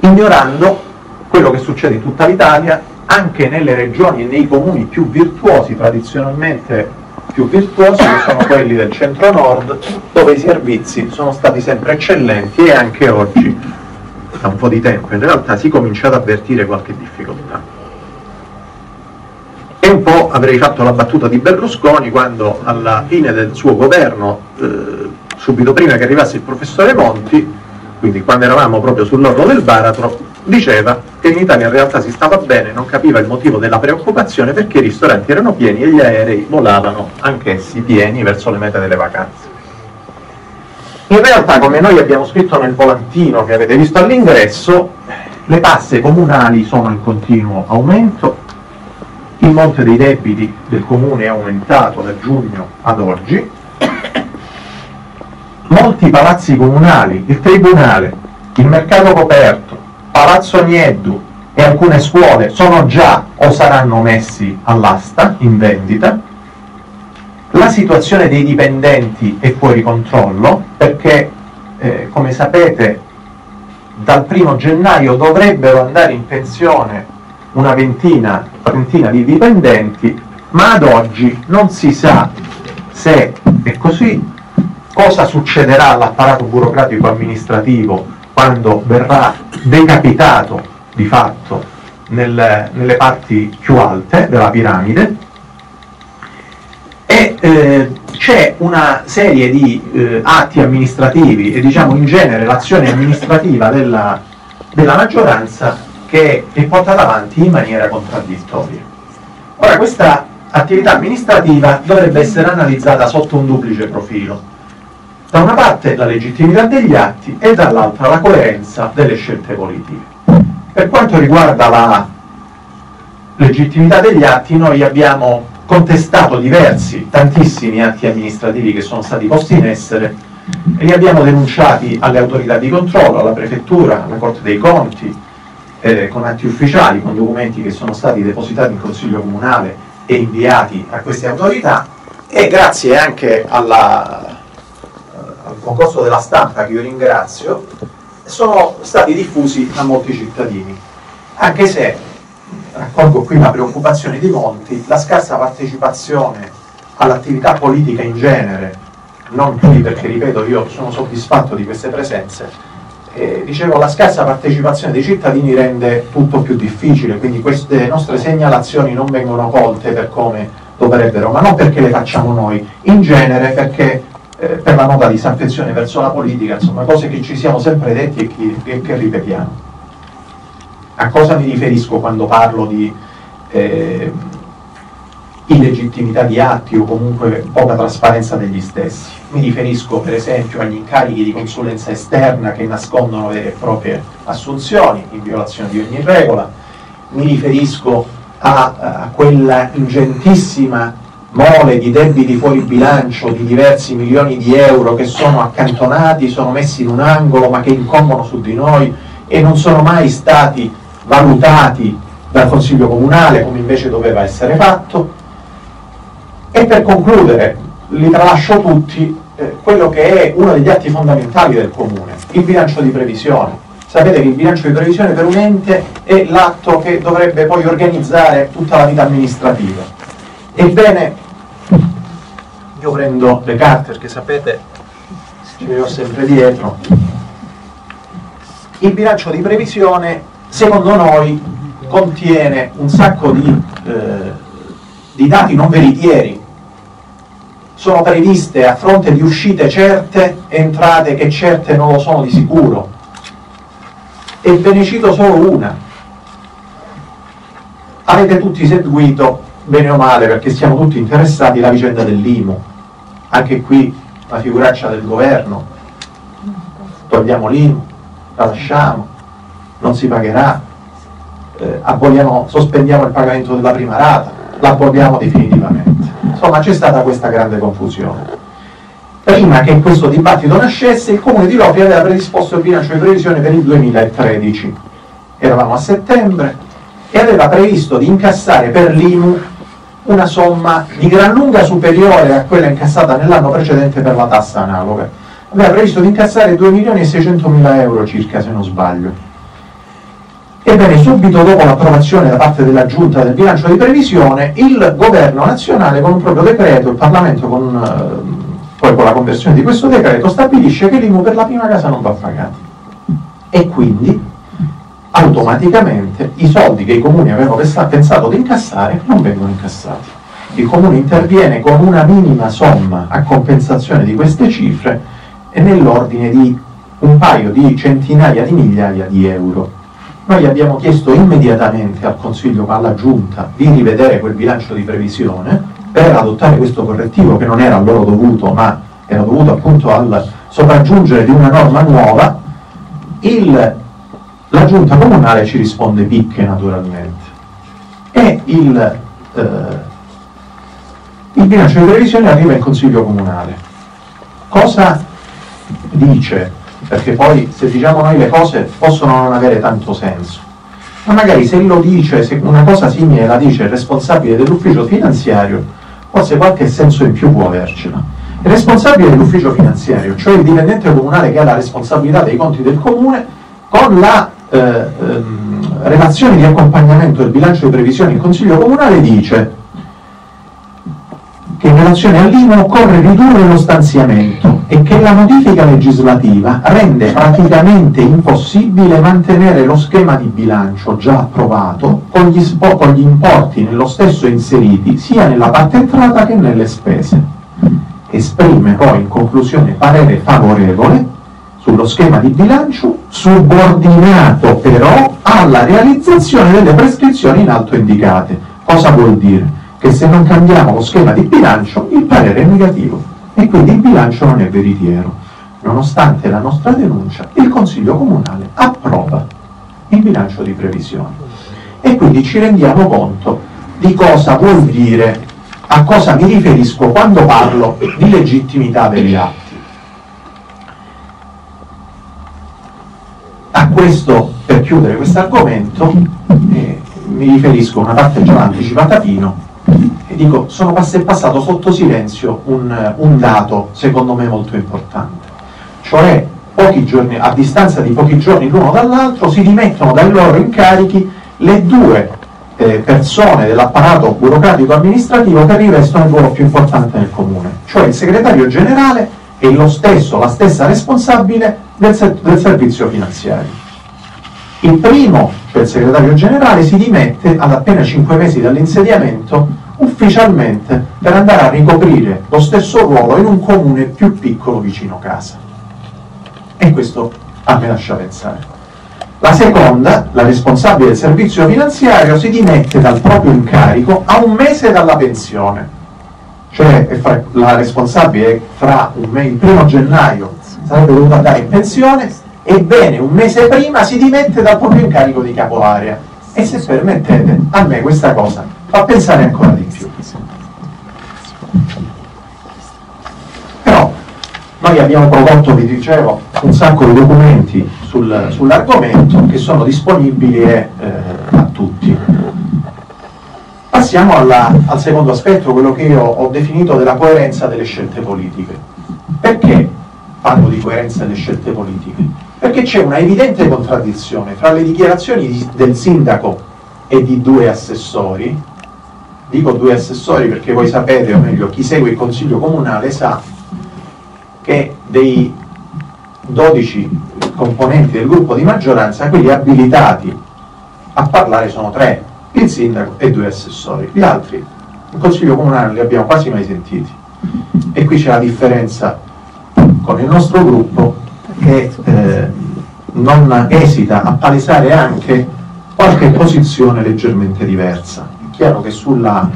Ignorando quello che succede in tutta l'Italia, anche nelle regioni e nei comuni più virtuosi, tradizionalmente più virtuosi, che sono quelli del centro-nord, dove i servizi sono stati sempre eccellenti e anche oggi, da un po' di tempo in realtà, si comincia ad avvertire qualche difficoltà. E un po' avrei fatto la battuta di Berlusconi quando alla fine del suo governo, eh, subito prima che arrivasse il professore Monti, quindi quando eravamo proprio sull'orlo del baratro, diceva che in Italia in realtà si stava bene, non capiva il motivo della preoccupazione perché i ristoranti erano pieni e gli aerei volavano anch'essi pieni verso le mete delle vacanze. In realtà, come noi abbiamo scritto nel volantino che avete visto all'ingresso, le tasse comunali sono in continuo aumento, il monte dei debiti del comune è aumentato da giugno ad oggi, molti palazzi comunali, il tribunale, il mercato coperto, Palazzo Nieddu e alcune scuole sono già o saranno messi all'asta, in vendita. La situazione dei dipendenti è fuori controllo perché, eh, come sapete, dal primo gennaio dovrebbero andare in pensione una ventina, trentina di dipendenti, ma ad oggi non si sa se è così, cosa succederà all'apparato burocratico amministrativo quando verrà decapitato di fatto nel, nelle parti più alte della piramide, e eh, c'è una serie di eh, atti amministrativi e, diciamo, in genere l'azione amministrativa della, della maggioranza che è portata avanti in maniera contraddittoria. Ora, questa attività amministrativa dovrebbe essere analizzata sotto un duplice profilo. Da una parte la legittimità degli atti e dall'altra la coerenza delle scelte politiche. Per quanto riguarda la legittimità degli atti, noi abbiamo contestato diversi, tantissimi atti amministrativi che sono stati posti in essere e li abbiamo denunciati alle autorità di controllo, alla prefettura, alla Corte dei Conti, eh, con atti ufficiali, con documenti che sono stati depositati in Consiglio Comunale e inviati a queste autorità, e grazie anche alla concorso della stampa, che io ringrazio, sono stati diffusi a molti cittadini, anche se, raccolgo qui la preoccupazione di Monti, la scarsa partecipazione all'attività politica in genere, non qui perché, ripeto, io sono soddisfatto di queste presenze, e, dicevo, la scarsa partecipazione dei cittadini rende tutto più difficile, quindi queste nostre segnalazioni non vengono colte per come dovrebbero, ma non perché le facciamo noi, in genere perché Eh, per la nota disaffezione verso la politica, insomma, cose che ci siamo sempre detti e che, e che ripetiamo. A cosa mi riferisco quando parlo di eh, illegittimità di atti o comunque poca trasparenza degli stessi? Mi riferisco per esempio agli incarichi di consulenza esterna che nascondono vere e proprie assunzioni in violazione di ogni regola, mi riferisco a, a quella ingentissima mole di debiti fuori bilancio di diversi milioni di euro che sono accantonati, sono messi in un angolo ma che incombono su di noi e non sono mai stati valutati dal Consiglio Comunale come invece doveva essere fatto. E per concludere, li tralascio tutti, eh, quello che è uno degli atti fondamentali del Comune, il bilancio di previsione. Sapete che il bilancio di previsione per un ente è l'atto che dovrebbe poi organizzare tutta la vita amministrativa. Ebbene, io prendo le carte perché sapete ce le ho sempre dietro. Il bilancio di previsione, secondo noi, contiene un sacco di, eh, di dati non veritieri. Sono previste, a fronte di uscite certe, entrate che certe non lo sono di sicuro. E ve ne cito solo una. Avete tutti seguito, bene o male, perché siamo tutti interessati, la vicenda dell'I M U. Anche qui la figuraccia del governo: togliamo l'I M U, la lasciamo, non si pagherà, eh, aboliamo, sospendiamo il pagamento della prima rata, la aboliamo definitivamente. Insomma, c'è stata questa grande confusione. Prima che questo dibattito nascesse, il Comune di Locride aveva predisposto il bilancio di previsione per il duemilatredici. Eravamo a settembre, e aveva previsto di incassare per l'I M U una somma di gran lunga superiore a quella incassata nell'anno precedente per la tassa analoga. Aveva previsto di incassare due milioni e seicentomila euro circa, se non sbaglio. Ebbene, subito dopo l'approvazione da parte della Giunta del bilancio di previsione, il Governo nazionale con un proprio decreto, il Parlamento con, poi con la conversione di questo decreto, stabilisce che l'I M U per la prima casa non va pagata. E quindi, automaticamente, i soldi che i comuni avevano pensato di incassare non vengono incassati. Il comune interviene con una minima somma a compensazione di queste cifre e nell'ordine di un paio di centinaia di migliaia di euro. Noi abbiamo chiesto immediatamente al Consiglio, alla Giunta, di rivedere quel bilancio di previsione per adottare questo correttivo che non era a loro dovuto, ma era dovuto appunto al sopraggiungere di una norma nuova. Il, la Giunta comunale ci risponde picche, naturalmente. E il, eh, il bilancio di previsione arriva in Consiglio comunale. Cosa dice? Perché poi, se diciamo noi le cose, possono non avere tanto senso. Ma magari se lo dice, se una cosa simile la dice il responsabile dell'ufficio finanziario, forse qualche senso in più può avercela. Il responsabile dell'ufficio finanziario, cioè il dipendente comunale che ha la responsabilità dei conti del comune, con la eh, ehm, relazione di accompagnamento del bilancio di previsione in Consiglio comunale dice che in relazione all'I M U occorre ridurre lo stanziamento e che la modifica legislativa rende praticamente impossibile mantenere lo schema di bilancio già approvato con gli, con gli importi nello stesso inseriti sia nella parte entrata che nelle spese. Esprime poi in conclusione parere favorevole sullo schema di bilancio, subordinato però alla realizzazione delle prescrizioni in alto indicate. Cosa vuol dire? Che se non cambiamo lo schema di bilancio il parere è negativo e quindi il bilancio non è veritiero. Nonostante la nostra denuncia, il Consiglio Comunale approva il bilancio di previsione. E quindi ci rendiamo conto di cosa vuol dire, a cosa mi riferisco quando parlo di legittimità degli atti. A questo, per chiudere questo argomento, eh, mi riferisco a una parte già anticipata Pino, e dico, sono pass- passato sotto silenzio un, un dato secondo me molto importante, cioè pochi giorni, a distanza di pochi giorni l'uno dall'altro si dimettono dai loro incarichi le due eh, persone dell'apparato burocratico amministrativo che rivestono il ruolo più importante nel comune, cioè il segretario generale e lo stesso, la stessa responsabile del, se- del servizio finanziario. Il primo, cioè il segretario generale, si dimette ad appena cinque mesi dall'insediamento ufficialmente per andare a ricoprire lo stesso ruolo in un comune più piccolo vicino casa. E questo a me lascia pensare. La seconda, la responsabile del servizio finanziario, si dimette dal proprio incarico a un mese dalla pensione. Cioè è la responsabile fra un me- il primo gennaio sarebbe dovuta andare in pensione. Ebbene, un mese prima si dimette dal proprio incarico di capo area. E se permettete, a me questa cosa fa pensare ancora di più. Però, noi abbiamo prodotto, vi dicevo, un sacco di documenti sul, sull'argomento che sono disponibili eh, a tutti. Passiamo alla, al secondo aspetto, quello che io ho definito della coerenza delle scelte politiche. Perché parlo di coerenza delle scelte politiche? Perché c'è una evidente contraddizione tra le dichiarazioni del sindaco e di due assessori. Dico due assessori perché voi sapete, o meglio, chi segue il Consiglio Comunale sa che dei dodici componenti del gruppo di maggioranza, quelli abilitati a parlare sono tre, il sindaco e due assessori. Gli altri, il Consiglio Comunale non li abbiamo quasi mai sentiti. E qui c'è la differenza con il nostro gruppo, che eh, non esita a palesare anche qualche posizione leggermente diversa. È chiaro che sulla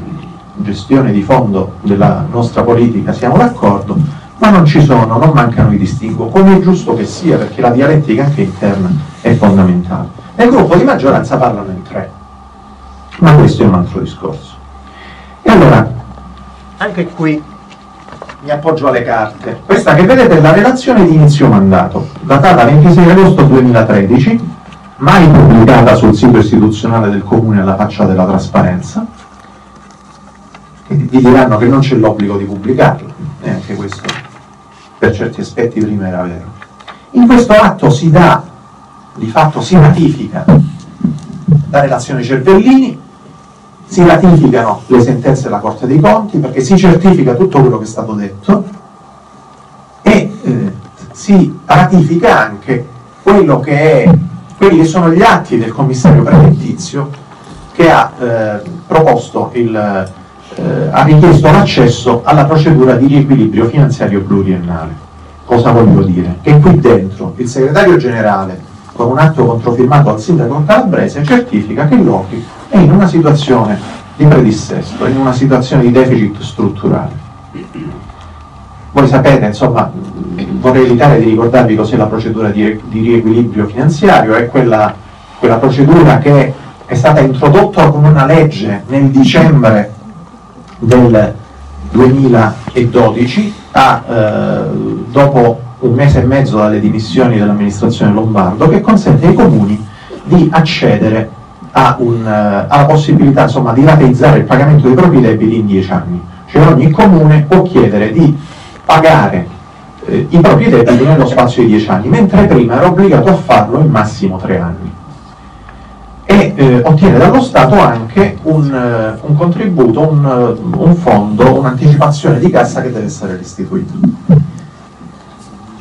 gestione di fondo della nostra politica siamo d'accordo, ma non ci sono, non mancano i distinguo, come è giusto che sia, perché la dialettica anche interna è fondamentale. Nel gruppo di maggioranza parlano in tre, ma questo è un altro discorso. E allora, anche qui, mi appoggio alle carte. Questa che vedete è la relazione di inizio mandato, datata ventisei agosto duemilatredici, mai pubblicata sul sito istituzionale del Comune alla faccia della trasparenza, e vi diranno che non c'è l'obbligo di pubblicarla, e anche questo per certi aspetti prima era vero. In questo atto si dà, di fatto si ratifica la relazione Cervellini, si ratificano le sentenze della Corte dei Conti, perché si certifica tutto quello che è stato detto e eh, si ratifica anche quello che è, quelli che sono gli atti del commissario prefettizio che ha eh, proposto il, eh, ha richiesto l'accesso alla procedura di riequilibrio finanziario pluriennale. Cosa voglio dire? Che qui dentro il segretario generale, con un atto controfirmato al sindaco Calabrese, certifica che Locride è in una situazione di predissesto, in una situazione di deficit strutturale. Voi sapete, insomma, vorrei evitare di ricordarvi cos'è la procedura di, di riequilibrio finanziario, è quella, quella procedura che è stata introdotta con una legge nel dicembre del duemiladodici, a, eh, dopo un mese e mezzo dalle dimissioni dell'amministrazione Lombardo, che consente ai comuni di accedere a un, uh, alla possibilità, insomma, di rateizzare il pagamento dei propri debiti in dieci anni. Cioè ogni comune può chiedere di pagare eh, i propri debiti nello spazio di dieci anni, mentre prima era obbligato a farlo in massimo tre anni. E eh, ottiene dallo Stato anche un, uh, un contributo, un, uh, un fondo, un'anticipazione di cassa che deve essere restituita.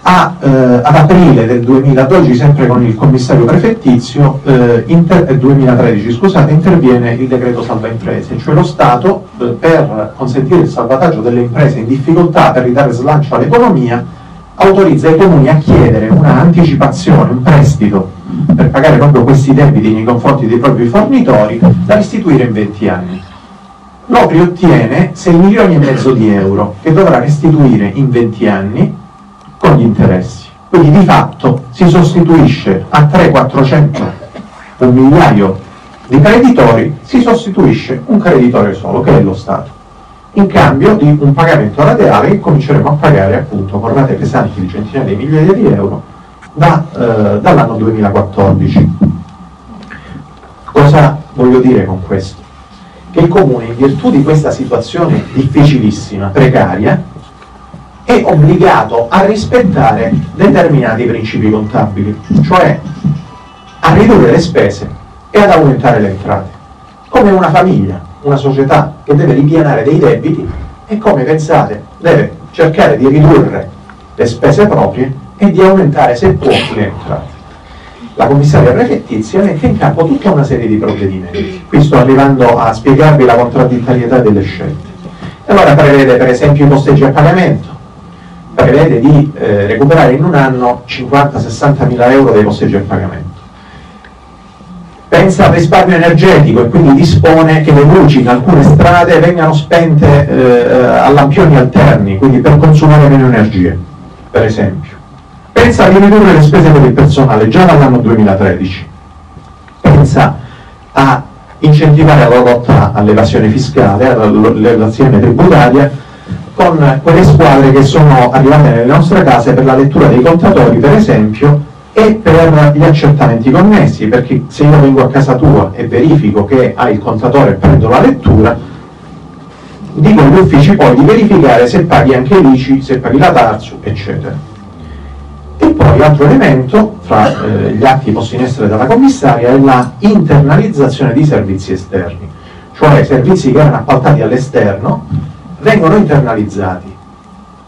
A, eh, ad aprile del duemiladodici, sempre con il commissario prefettizio, eh, inter duemilatredici, scusate, interviene il decreto salva imprese, cioè lo Stato eh, per consentire il salvataggio delle imprese in difficoltà, per ridare slancio all'economia, autorizza i comuni a chiedere una anticipazione, un prestito per pagare proprio questi debiti nei confronti dei propri fornitori, da restituire in venti anni. Locride ottiene sei milioni e mezzo di euro che dovrà restituire in venti anni con gli interessi. Quindi di fatto si sostituisce a tre quattrocento, un migliaio di creditori, si sostituisce un creditore solo, che è lo Stato, in cambio di un pagamento rateale che cominceremo a pagare appunto con rate pesanti di centinaia di migliaia di euro da, eh, dall'anno duemilaquattordici. Cosa voglio dire con questo? Che il Comune, in virtù di questa situazione difficilissima, precaria, è obbligato a rispettare determinati principi contabili, cioè a ridurre le spese e ad aumentare le entrate, come una famiglia, una società che deve ripianare dei debiti e, come pensate, deve cercare di ridurre le spese proprie e di aumentare, se può, le entrate. La commissaria prefettizia mette in campo tutta una serie di provvedimenti. Qui sto arrivando a spiegarvi la contraddittorietà delle scelte. Allora prevede per esempio i posteggi a pagamento, prevede di eh, recuperare in un anno cinquanta sessanta mila euro dei posteggi a pagamento. Pensa al risparmio energetico e quindi dispone che le luci in alcune strade vengano spente eh, a lampioni alterni, quindi per consumare meno energie, per esempio. Pensa a ridurre le spese per il personale già dall'anno duemilatredici. Pensa a incentivare la lotta all'evasione fiscale, all'evasione tributaria, con quelle squadre che sono arrivate nelle nostre case per la lettura dei contatori, per esempio, e per gli accertamenti connessi, perché se io vengo a casa tua e verifico che hai il contatore e prendo la lettura, dico agli uffici poi di verificare se paghi anche l'I C I, se paghi la Tarsu, eccetera. E poi l'altro elemento, fra eh, gli atti posti in essere dalla commissaria, è la internalizzazione di servizi esterni, cioè servizi che erano appaltati all'esterno vengono internalizzati.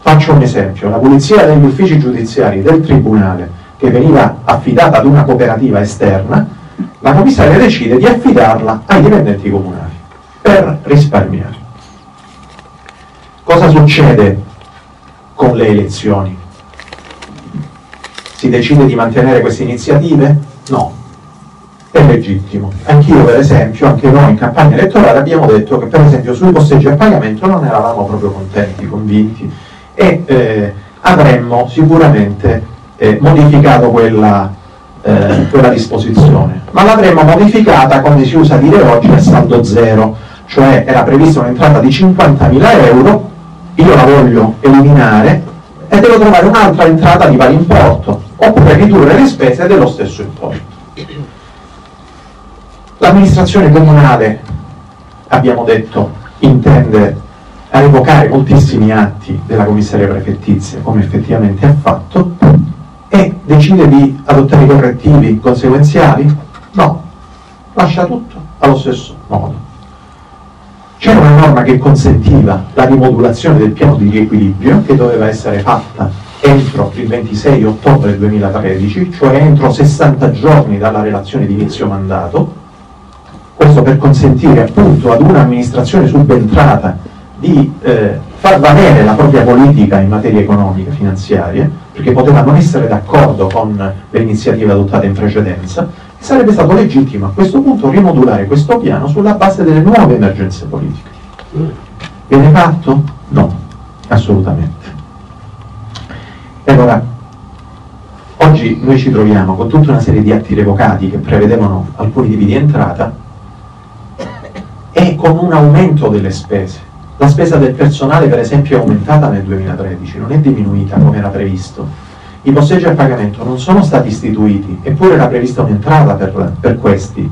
Faccio un esempio: la pulizia degli uffici giudiziari del Tribunale, che veniva affidata ad una cooperativa esterna, la commissaria decide di affidarla ai dipendenti comunali per risparmiare. Cosa succede con le elezioni? Si decide di mantenere queste iniziative? No. È legittimo. Anch'io, per esempio, anche noi in campagna elettorale abbiamo detto che, per esempio, sui posteggi a pagamento non eravamo proprio contenti, convinti, e eh, avremmo sicuramente eh, modificato quella, eh, quella disposizione, ma l'avremmo modificata, come si usa dire oggi, a saldo zero, cioè era prevista un'entrata di cinquantamila euro, io la voglio eliminare e devo trovare un'altra entrata di pari importo, oppure ridurre le spese dello stesso importo. L'amministrazione comunale, abbiamo detto, intende a revocare moltissimi atti della commissaria prefettizia, come effettivamente ha fatto, e decide di adottare correttivi conseguenziali? No, lascia tutto allo stesso modo. C'era una norma che consentiva la rimodulazione del piano di riequilibrio che doveva essere fatta entro il ventisei ottobre duemilatredici, cioè entro sessanta giorni dalla relazione di inizio mandato, questo per consentire appunto ad un'amministrazione subentrata di eh, far valere la propria politica in materia economica e finanziaria, perché poteva non essere d'accordo con le iniziative adottate in precedenza, e sarebbe stato legittimo a questo punto rimodulare questo piano sulla base delle nuove emergenze politiche. Viene fatto? No, assolutamente. E allora, oggi noi ci troviamo con tutta una serie di atti revocati che prevedevano alcuni tipi di entrata e con un aumento delle spese. La spesa del personale, per esempio, è aumentata nel duemilatredici, non è diminuita come era previsto. I posseggi a pagamento non sono stati istituiti, eppure era prevista un'entrata per, per questi.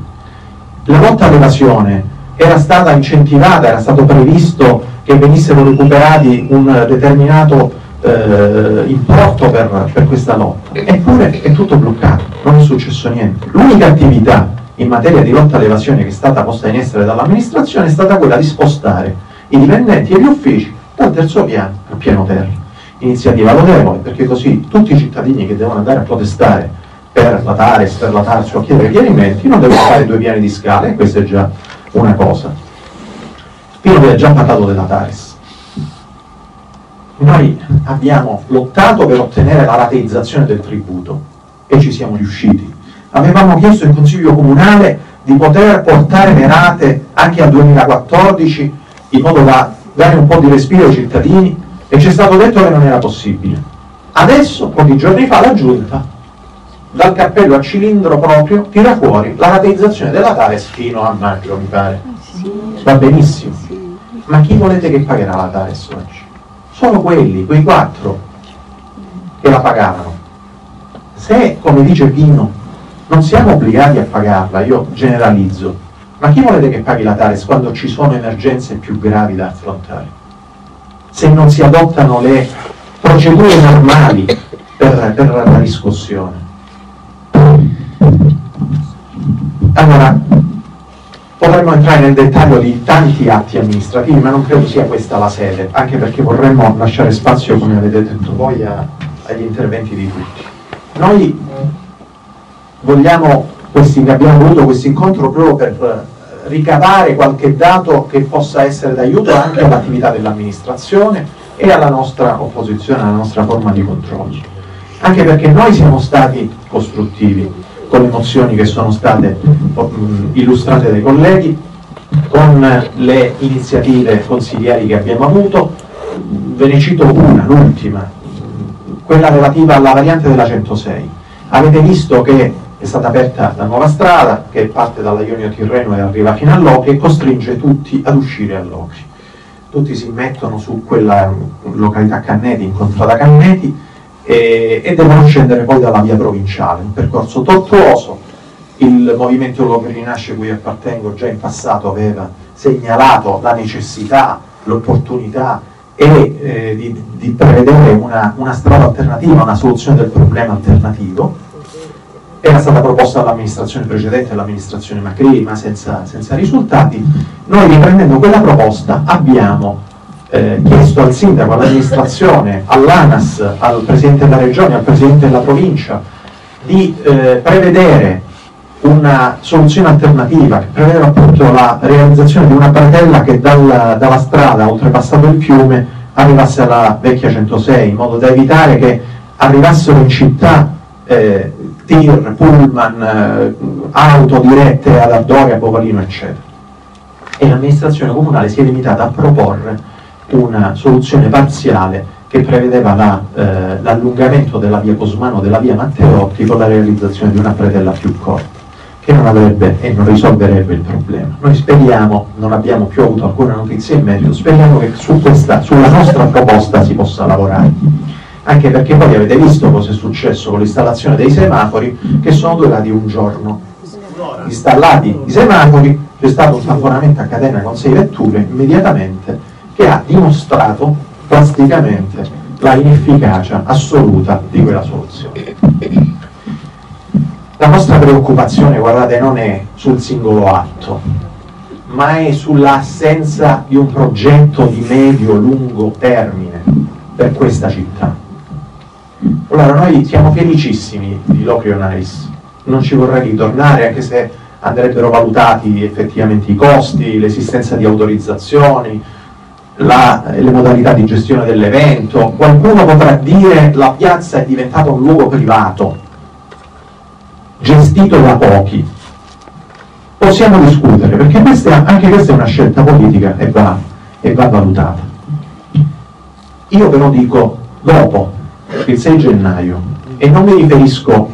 La lotta all'evasione era stata incentivata, era stato previsto che venissero recuperati un determinato eh, importo per, per questa lotta, eppure è tutto bloccato, non è successo niente. L'unica attività in materia di lotta all'evasione che è stata posta in essere dall'amministrazione è stata quella di spostare i dipendenti e gli uffici dal terzo piano al piano terra. Iniziativa lodevole, perché così tutti i cittadini che devono andare a protestare per la TARES, per la TARSU, a chiedere chiarimenti, non devono fare due piani di scala, e questa è già una cosa. Io vi ho già parlato della TARES. Noi abbiamo lottato per ottenere la rateizzazione del tributo e ci siamo riusciti. Avevamo chiesto in Consiglio Comunale di poter portare le rate anche al duemilaquattordici in modo da dare un po' di respiro ai cittadini, e ci è stato detto che non era possibile. Adesso, pochi giorni fa, la Giunta, dal cappello a cilindro proprio, tira fuori la rateizzazione della TARES fino a maggio, mi pare. Va benissimo. Ma chi volete che pagherà la TARES oggi? Solo quelli, quei quattro che la pagavano. Se, come dice Pino, non siamo obbligati a pagarla, io generalizzo, ma chi volete che paghi la TARES quando ci sono emergenze più gravi da affrontare? Se non si adottano le procedure normali per, per la riscossione. Allora, potremmo entrare nel dettaglio di tanti atti amministrativi, ma non credo sia questa la sede, anche perché vorremmo lasciare spazio, come avete detto voi, a, agli interventi di tutti. Noi vogliamo... Questi, abbiamo voluto questo incontro proprio per ricavare qualche dato che possa essere d'aiuto anche all'attività dell'amministrazione e alla nostra opposizione, alla nostra forma di controllo. Anche perché noi siamo stati costruttivi con le mozioni che sono state illustrate dai colleghi, con le iniziative consigliari che abbiamo avuto. Ve ne cito una, l'ultima, quella relativa alla variante della centosei. Avete visto che è stata aperta la nuova strada che parte dalla Ionio Tirreno e arriva fino a Locri e costringe tutti ad uscire a Locri. Tutti si mettono su quella località Canneti, incontrata Canneti, e, e devono scendere poi dalla via provinciale, un percorso tortuoso. Il movimento Locri Rinasce, a cui appartengo, già in passato aveva segnalato la necessità, l'opportunità e eh, di, di prevedere una, una strada alternativa, una soluzione del problema alternativo. Era stata proposta dall'amministrazione precedente, dall'amministrazione Macri, ma senza, senza risultati. Noi, riprendendo quella proposta, abbiamo eh, chiesto al sindaco, all'amministrazione, all'ANAS, al presidente della regione, al presidente della provincia, di eh, prevedere una soluzione alternativa, che prevedeva appunto la realizzazione di una bretella che dalla, dalla strada, oltrepassato il fiume, arrivasse alla vecchia centosei, in modo da evitare che arrivassero in città eh, tir, pullman, auto dirette ad Ardoria, a Bovalino, eccetera. E l'amministrazione comunale si è limitata a proporre una soluzione parziale che prevedeva la, eh, l'allungamento della via Cosmano, della via Matteotti, con la realizzazione di una bretella più corta, che non avrebbe e non risolverebbe il problema. Noi speriamo, non abbiamo più avuto alcuna notizia in merito, speriamo che su questa, sulla nostra proposta si possa lavorare. Anche perché poi avete visto cosa è successo con l'installazione dei semafori, che sono durati un giorno. installati i semafori, c'è stato un tamponamento a catena con sei vetture immediatamente, che ha dimostrato plasticamente la inefficacia assoluta di quella soluzione. La nostra preoccupazione, guardate, non è sul singolo atto, ma è sull'assenza di un progetto di medio-lungo termine per questa città. Allora, noi siamo felicissimi di Locrionaris, non ci vorrei ritornare, anche se andrebbero valutati effettivamente i costi, l'esistenza di autorizzazioni, La, le modalità di gestione dell'evento. Qualcuno potrà dire la piazza è diventata un luogo privato gestito da pochi. Possiamo discutere, perché questa, anche questa è una scelta politica e va, e va valutata. Io però dico dopo il sei gennaio, e non mi riferisco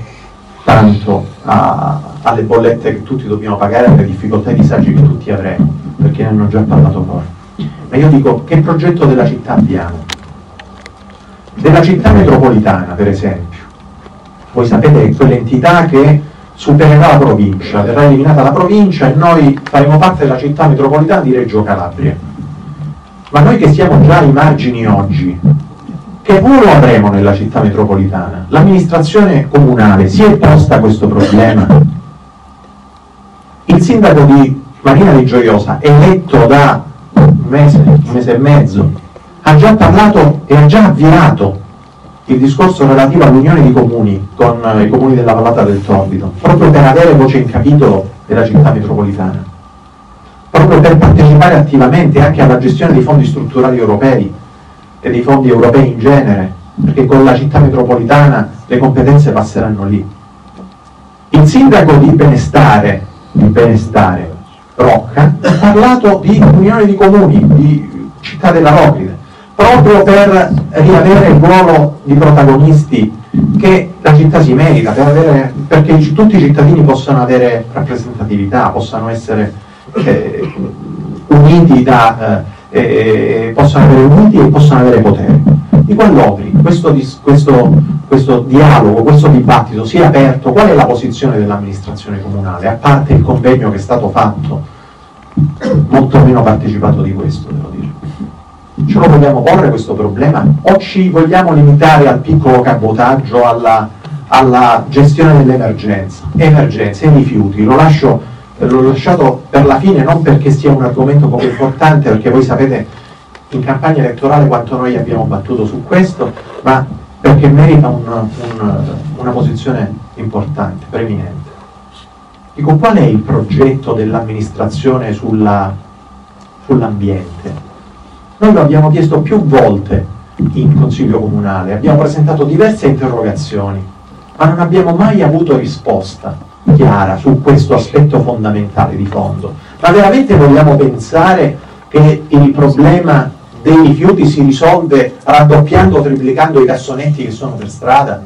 tanto a, alle bollette che tutti dobbiamo pagare, alle difficoltà e disagi che tutti avremo, perché ne hanno già parlato loro. Ma io dico, che progetto della città abbiamo? Della città metropolitana, per esempio. Voi sapete che quell'entità che supererà la provincia, verrà eliminata la provincia e noi faremo parte della città metropolitana di Reggio Calabria. Ma noi che siamo già ai margini oggi, che ruolo avremo nella città metropolitana? L'amministrazione comunale si è posta questo problema? Il sindaco di Marina di Gioiosa, eletto da Mese, un mese e mezzo, ha già parlato e ha già avviato il discorso relativo all'unione di comuni con i comuni della Palata del Torbito, proprio per avere voce in capitolo della città metropolitana, proprio per partecipare attivamente anche alla gestione dei fondi strutturali europei e dei fondi europei in genere, perché con la città metropolitana le competenze passeranno lì. Il sindaco di Benestare, di Benestare Rocca, ha parlato di unione di comuni, di città della Locride, proprio per riavere il ruolo di protagonisti che la città si merita, per avere, perché tutti i cittadini possano avere rappresentatività, possano essere eh, uniti da, eh, possano avere uniti e possano avere potere. Di quell'opri, questo, questo, questo dialogo, questo dibattito si è aperto. Qual è la posizione dell'amministrazione comunale, a parte il convegno che è stato fatto? Molto meno partecipato di questo, devo dire. Ce lo vogliamo porre questo problema? O ci vogliamo limitare al piccolo cabotaggio, alla, alla gestione dell'emergenza? Emergenza, i rifiuti, lo lascio, l'ho lasciato per la fine, non perché sia un argomento poco importante, perché voi sapete in campagna elettorale quanto noi abbiamo battuto su questo, ma perché merita un, un, una posizione importante, preminente. Dico, qual è il progetto dell'amministrazione sulla, sull'ambiente? Noi lo abbiamo chiesto più volte in Consiglio Comunale, abbiamo presentato diverse interrogazioni, ma non abbiamo mai avuto risposta chiara su questo aspetto fondamentale di fondo. Ma veramente vogliamo pensare che il problema dei rifiuti si risolve raddoppiando o triplicando i cassonetti che sono per strada?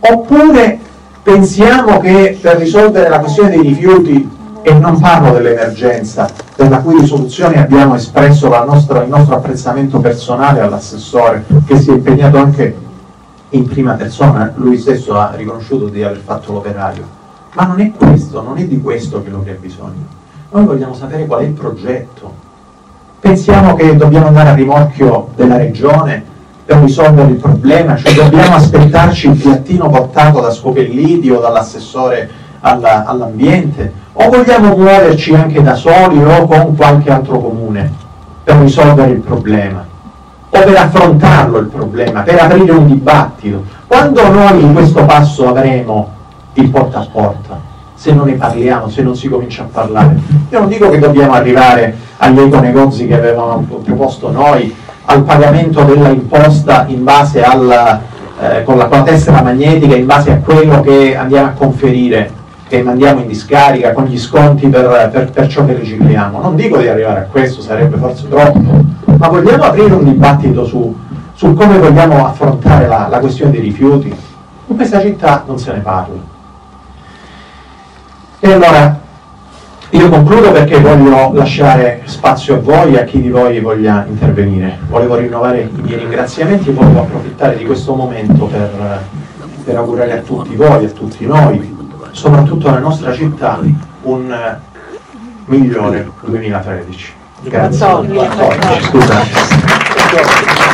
Oppure pensiamo che per risolvere la questione dei rifiuti, e non parlo dell'emergenza, per la cui risoluzione abbiamo espresso la nostra, il nostro apprezzamento personale all'assessore, che si è impegnato anche in prima persona, lui stesso ha riconosciuto di aver fatto l'operario, ma non è questo, non è di questo che Locri ha bisogno. Noi vogliamo sapere qual è il progetto. Pensiamo che dobbiamo andare a rimorchio della regione per risolvere il problema, cioè dobbiamo aspettarci il piattino portato da Scopelliti o dall'assessore all'ambiente, o vogliamo muoverci anche da soli o con qualche altro comune per risolvere il problema, o per affrontarlo il problema, per aprire un dibattito. Quando noi in questo passo avremo il porta a porta? Se non ne parliamo, se non si comincia a parlare. Io non dico che dobbiamo arrivare agli econegozi che avevamo proposto noi, al pagamento dell'imposta in base alla, eh, con la, con la tessera magnetica, in base a quello che andiamo a conferire, che mandiamo in discarica, con gli sconti per, per, per ciò che ricicliamo. Non dico di arrivare a questo, sarebbe forse troppo, ma vogliamo aprire un dibattito su, su come vogliamo affrontare la, la questione dei rifiuti. In questa città non se ne parla. E allora io concludo, perché voglio lasciare spazio a voi, a chi di voi voglia intervenire. Volevo rinnovare i miei ringraziamenti e volevo approfittare di questo momento per, per augurare a tutti voi, a tutti noi, soprattutto alla nostra città, un migliore duemilatredici. Grazie. Scusate.